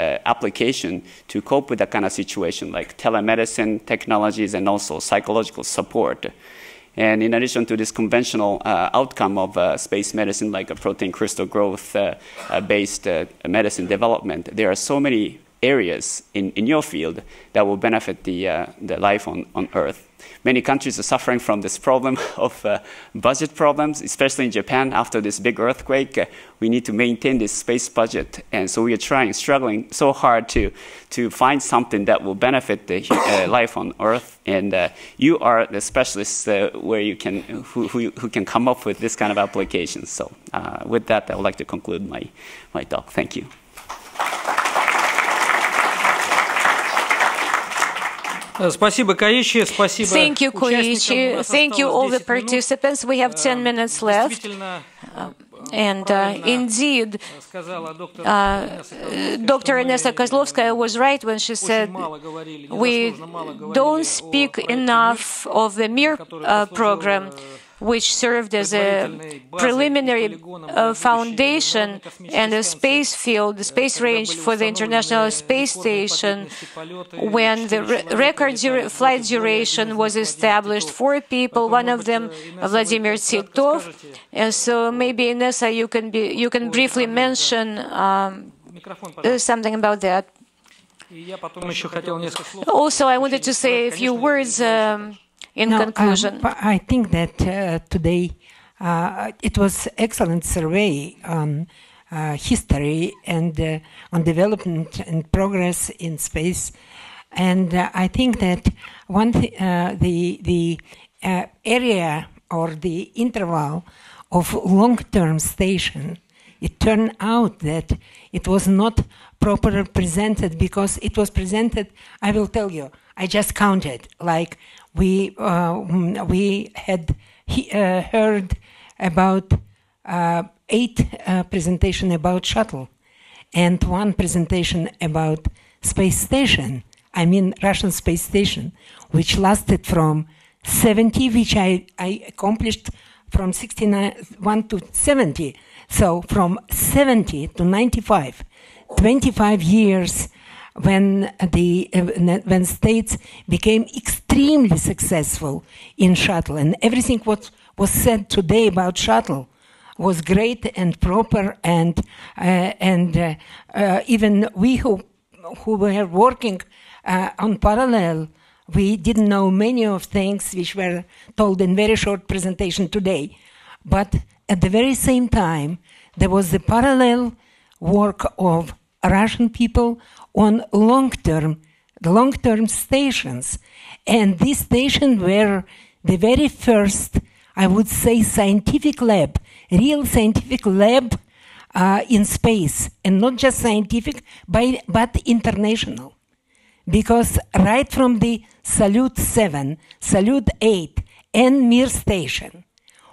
uh, application to cope with that kind of situation, like telemedicine technologies and also psychological support. And in addition to this conventional uh, outcome of uh, space medicine, like a protein crystal growth uh, uh, based uh, medicine development, there are so many areas in, in your field that will benefit the, uh, the life on, on Earth. Many countries are suffering from this problem of uh, budget problems, especially in Japan after this big earthquake. Uh, we need to maintain this space budget, and so we are trying, struggling so hard to, to find something that will benefit the uh, life on Earth. And uh, you are the specialists uh, where you can, who, who, who can come up with this kind of applications. So uh, with that, I would like to conclude my, my talk. Thank you. Thank you, Koichi. Thank you, all the participants. We have ten minutes left. Uh, and uh, indeed, uh, Doctor Inessa Kozlovskaya was right when she said we don't speak enough of the Mir uh, program, which served as a preliminary uh, foundation and a space field, the space range for the International Space Station, when the re record dura flight duration was established. Four people, one of them Vladimir Titov. And so maybe, Inessa, you can be you can briefly mention um, uh, something about that. Also, I wanted to say a few words. Um, In no, conclusion, um, I think that uh, today uh, it was excellent survey on uh, history and uh, on development and progress in space, and uh, I think that one th uh, the the uh, area or the interval of long-term station, it turned out that it was not properly presented, because it was presented. I will tell you. I just counted like. We uh, we had he, uh, heard about uh, eight uh, presentation about shuttle, and one presentation about space station. I mean Russian space station, which lasted from seventy, which I I accomplished from sixty-one to seventy. So from seventy to ninety-five, twenty-five years. When the uh, when states became extremely successful in shuttle, and everything what was said today about shuttle was great and proper, and uh, and uh, uh, even we who who were working uh, on parallel, we didn't know many of things which were told in very short presentation today, but at the very same time there was the parallel work of Russian people on long-term, the long-term stations, and these stations were the very first, I would say, scientific lab, real scientific lab uh, in space, and not just scientific, by, but international, because right from the Salyut seven, Salyut eight, and Mir station,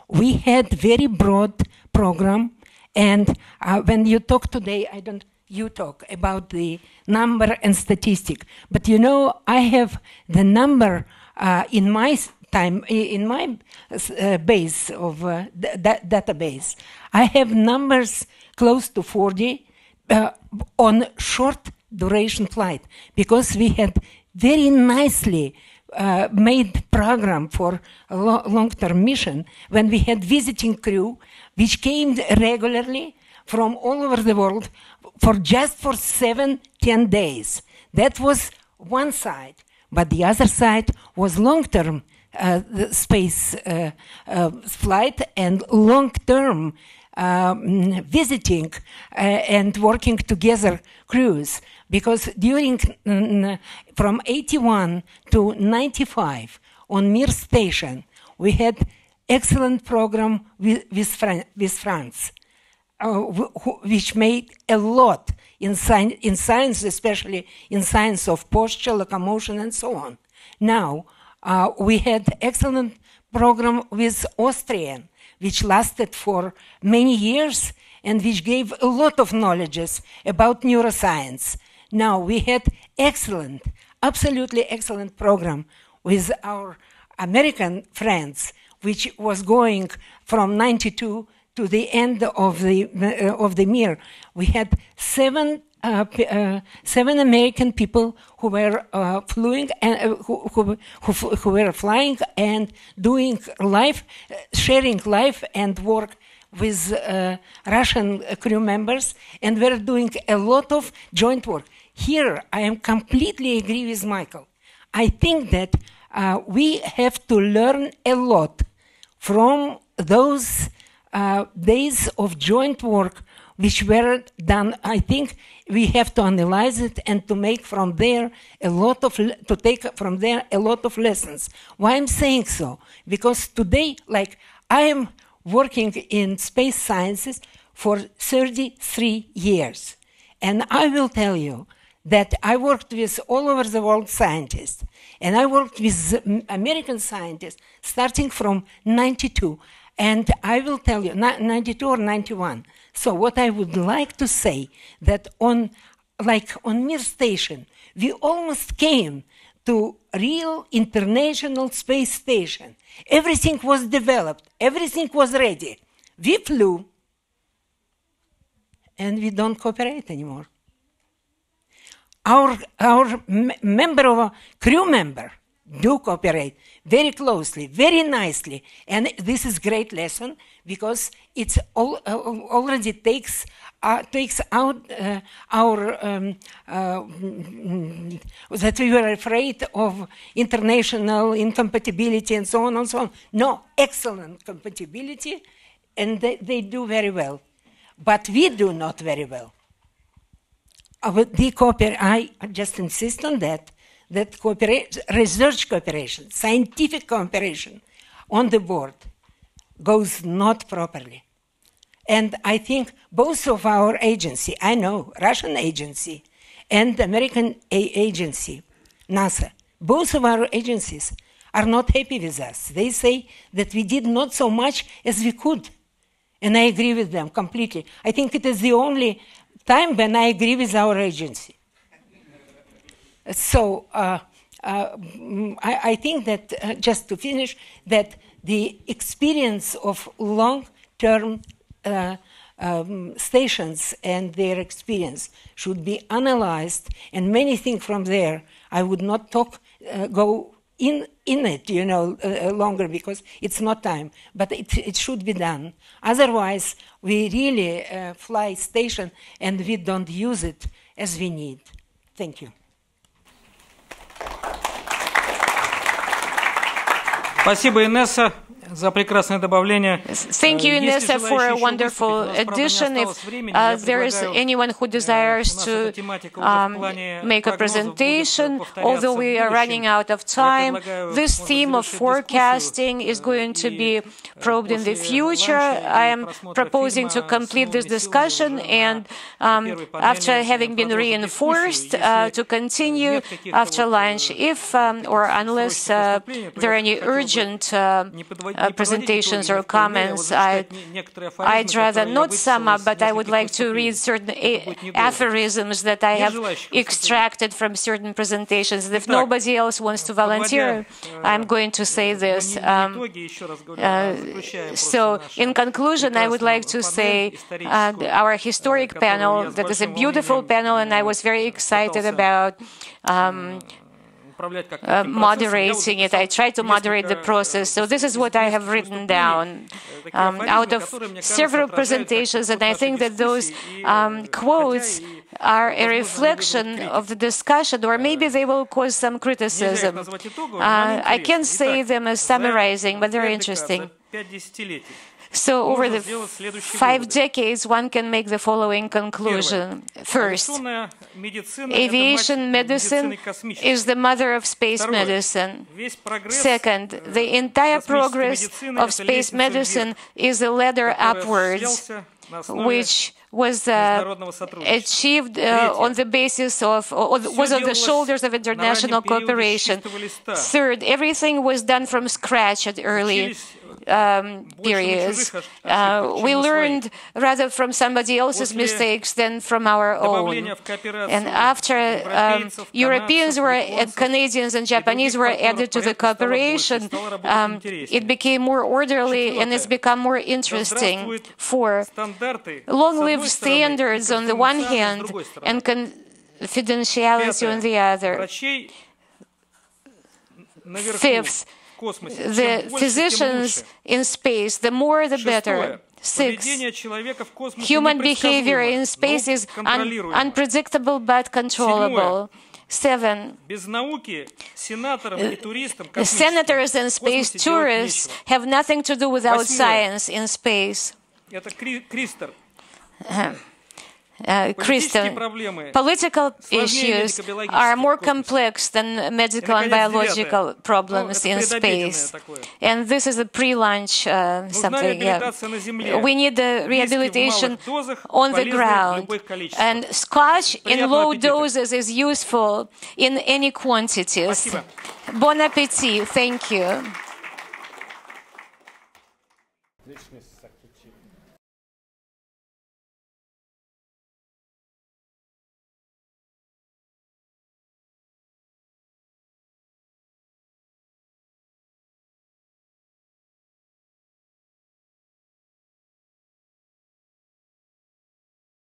we had very broad program, and uh, when you talk today, I don't. You talk about the number and statistic, but you know I have the number uh, in my time in my uh, base of uh, database. I have numbers close to forty uh, on short duration flight, because we had very nicely uh, made program for a lo long-term mission when we had visiting crew which came regularly from all over the world. For just for seven, ten days. That was one side, but the other side was long-term uh, space uh, uh, flight and long-term um, visiting uh, and working together crews. Because during um, from eighty-one to ninety-five on Mir station, we had excellent program with with, Fran with France. Uh, which made a lot in, sci in science, especially in science of posture, locomotion, and so on. Now, uh, we had excellent program with Austrian, which lasted for many years and which gave a lot of knowledges about neuroscience. Now, we had excellent, absolutely excellent program with our American friends, which was going from ninety-two to the end of the uh, of the Mir. We had seven uh, uh, seven American people who were uh, flying and uh, who, who, who, who were flying and doing life, uh, sharing life and work with uh, Russian crew members, and were doing a lot of joint work. Here, I am completely agree with Michael. I think that uh, we have to learn a lot from those uh, days of joint work which were done. I think we have to analyze it and to make from there a lot of, to take from there a lot of lessons. Why I'm saying so? Because today, like, I am working in space sciences for thirty-three years. And I will tell you that I worked with all over the world scientists. And I worked with American scientists starting from ninety-two. And I will tell you, ninety-two or ninety-one. So what I would like to say that on, like on Mir station, we almost came to real international space station. Everything was developed. Everything was ready. We flew. And we don't cooperate anymore. Our, our member of our crew member do cooperate very closely, very nicely. And this is great lesson because it's all, uh, already takes, uh, takes out uh, our, um, uh, that we were afraid of international incompatibility and so on and so on. No, excellent compatibility, and they, they do very well. But we do not very well. The cooper I just insist on that, that cooperation, research cooperation, scientific cooperation on the board goes not properly. And I think both of our agency, I know, Russian agency and American agency, NASA, both of our agencies are not happy with us. They say that we did not so much as we could. And I agree with them completely. I think it is the only time when I agree with our agency. So uh, uh, I, I think that, uh, just to finish, that the experience of long-term uh, um, stations and their experience should be analyzed, and many things from there, I would not talk, uh, go In, in it, you know, uh, longer because it's not time, but it, it should be done. Otherwise, we really uh, fly station and we don't use it as we need. Thank you. Спасибо, Инесса, за прекрасное добавление. Thank you, Inessa, for a wonderful addition. If uh, there is anyone who desires to um, make a presentation, although we are running out of time, this theme of forecasting is going to be probed in the future. I am proposing to complete this discussion and, um, after having been reinforced, uh, to continue after lunch, if um, or unless uh, there are any urgent uh, Uh, presentations or comments. I, I'd rather not sum up, but I would like to read certain aphorisms that I have extracted from certain presentations. If nobody else wants to volunteer, I'm going to say this. Um, uh, so, in conclusion, I would like to say uh, our historic panel, that is a beautiful panel, and I was very excited about um, Uh, moderating it. I tried to moderate the process. So this is what I have written down um, out of several presentations, and I think that those um, quotes are a reflection of the discussion, or maybe they will cause some criticism. Uh, I can't say them as summarizing, but they're interesting. So, over the five decades, one can make the following conclusion. First, aviation medicine is the mother of space medicine. Second, the entire progress of space medicine is a ladder upwards, which was uh, achieved uh, on the basis of, or was on the shoulders of international cooperation. Third, everything was done from scratch at early um, periods. Uh, we learned rather from somebody else's mistakes than from our own. And after um, Europeans were, and Canadians and Japanese were added to the cooperation, um, it became more orderly and it's become more interesting. Four, long-lived standards on the one hand and confidentiality on the other. Fifth, the physicians in space, the more the better. Six, human behavior in space is un unpredictable but controllable. Seven, uh, senators and space tourists have nothing to do without science in space. Uh-huh. Uh, Kristen, political issues are more complex than medical and biological problems in space. And this is a pre-launch uh, something. Yeah. We need the rehabilitation on the ground. And scotch in low doses is useful in any quantities. Bon appétit. Thank you.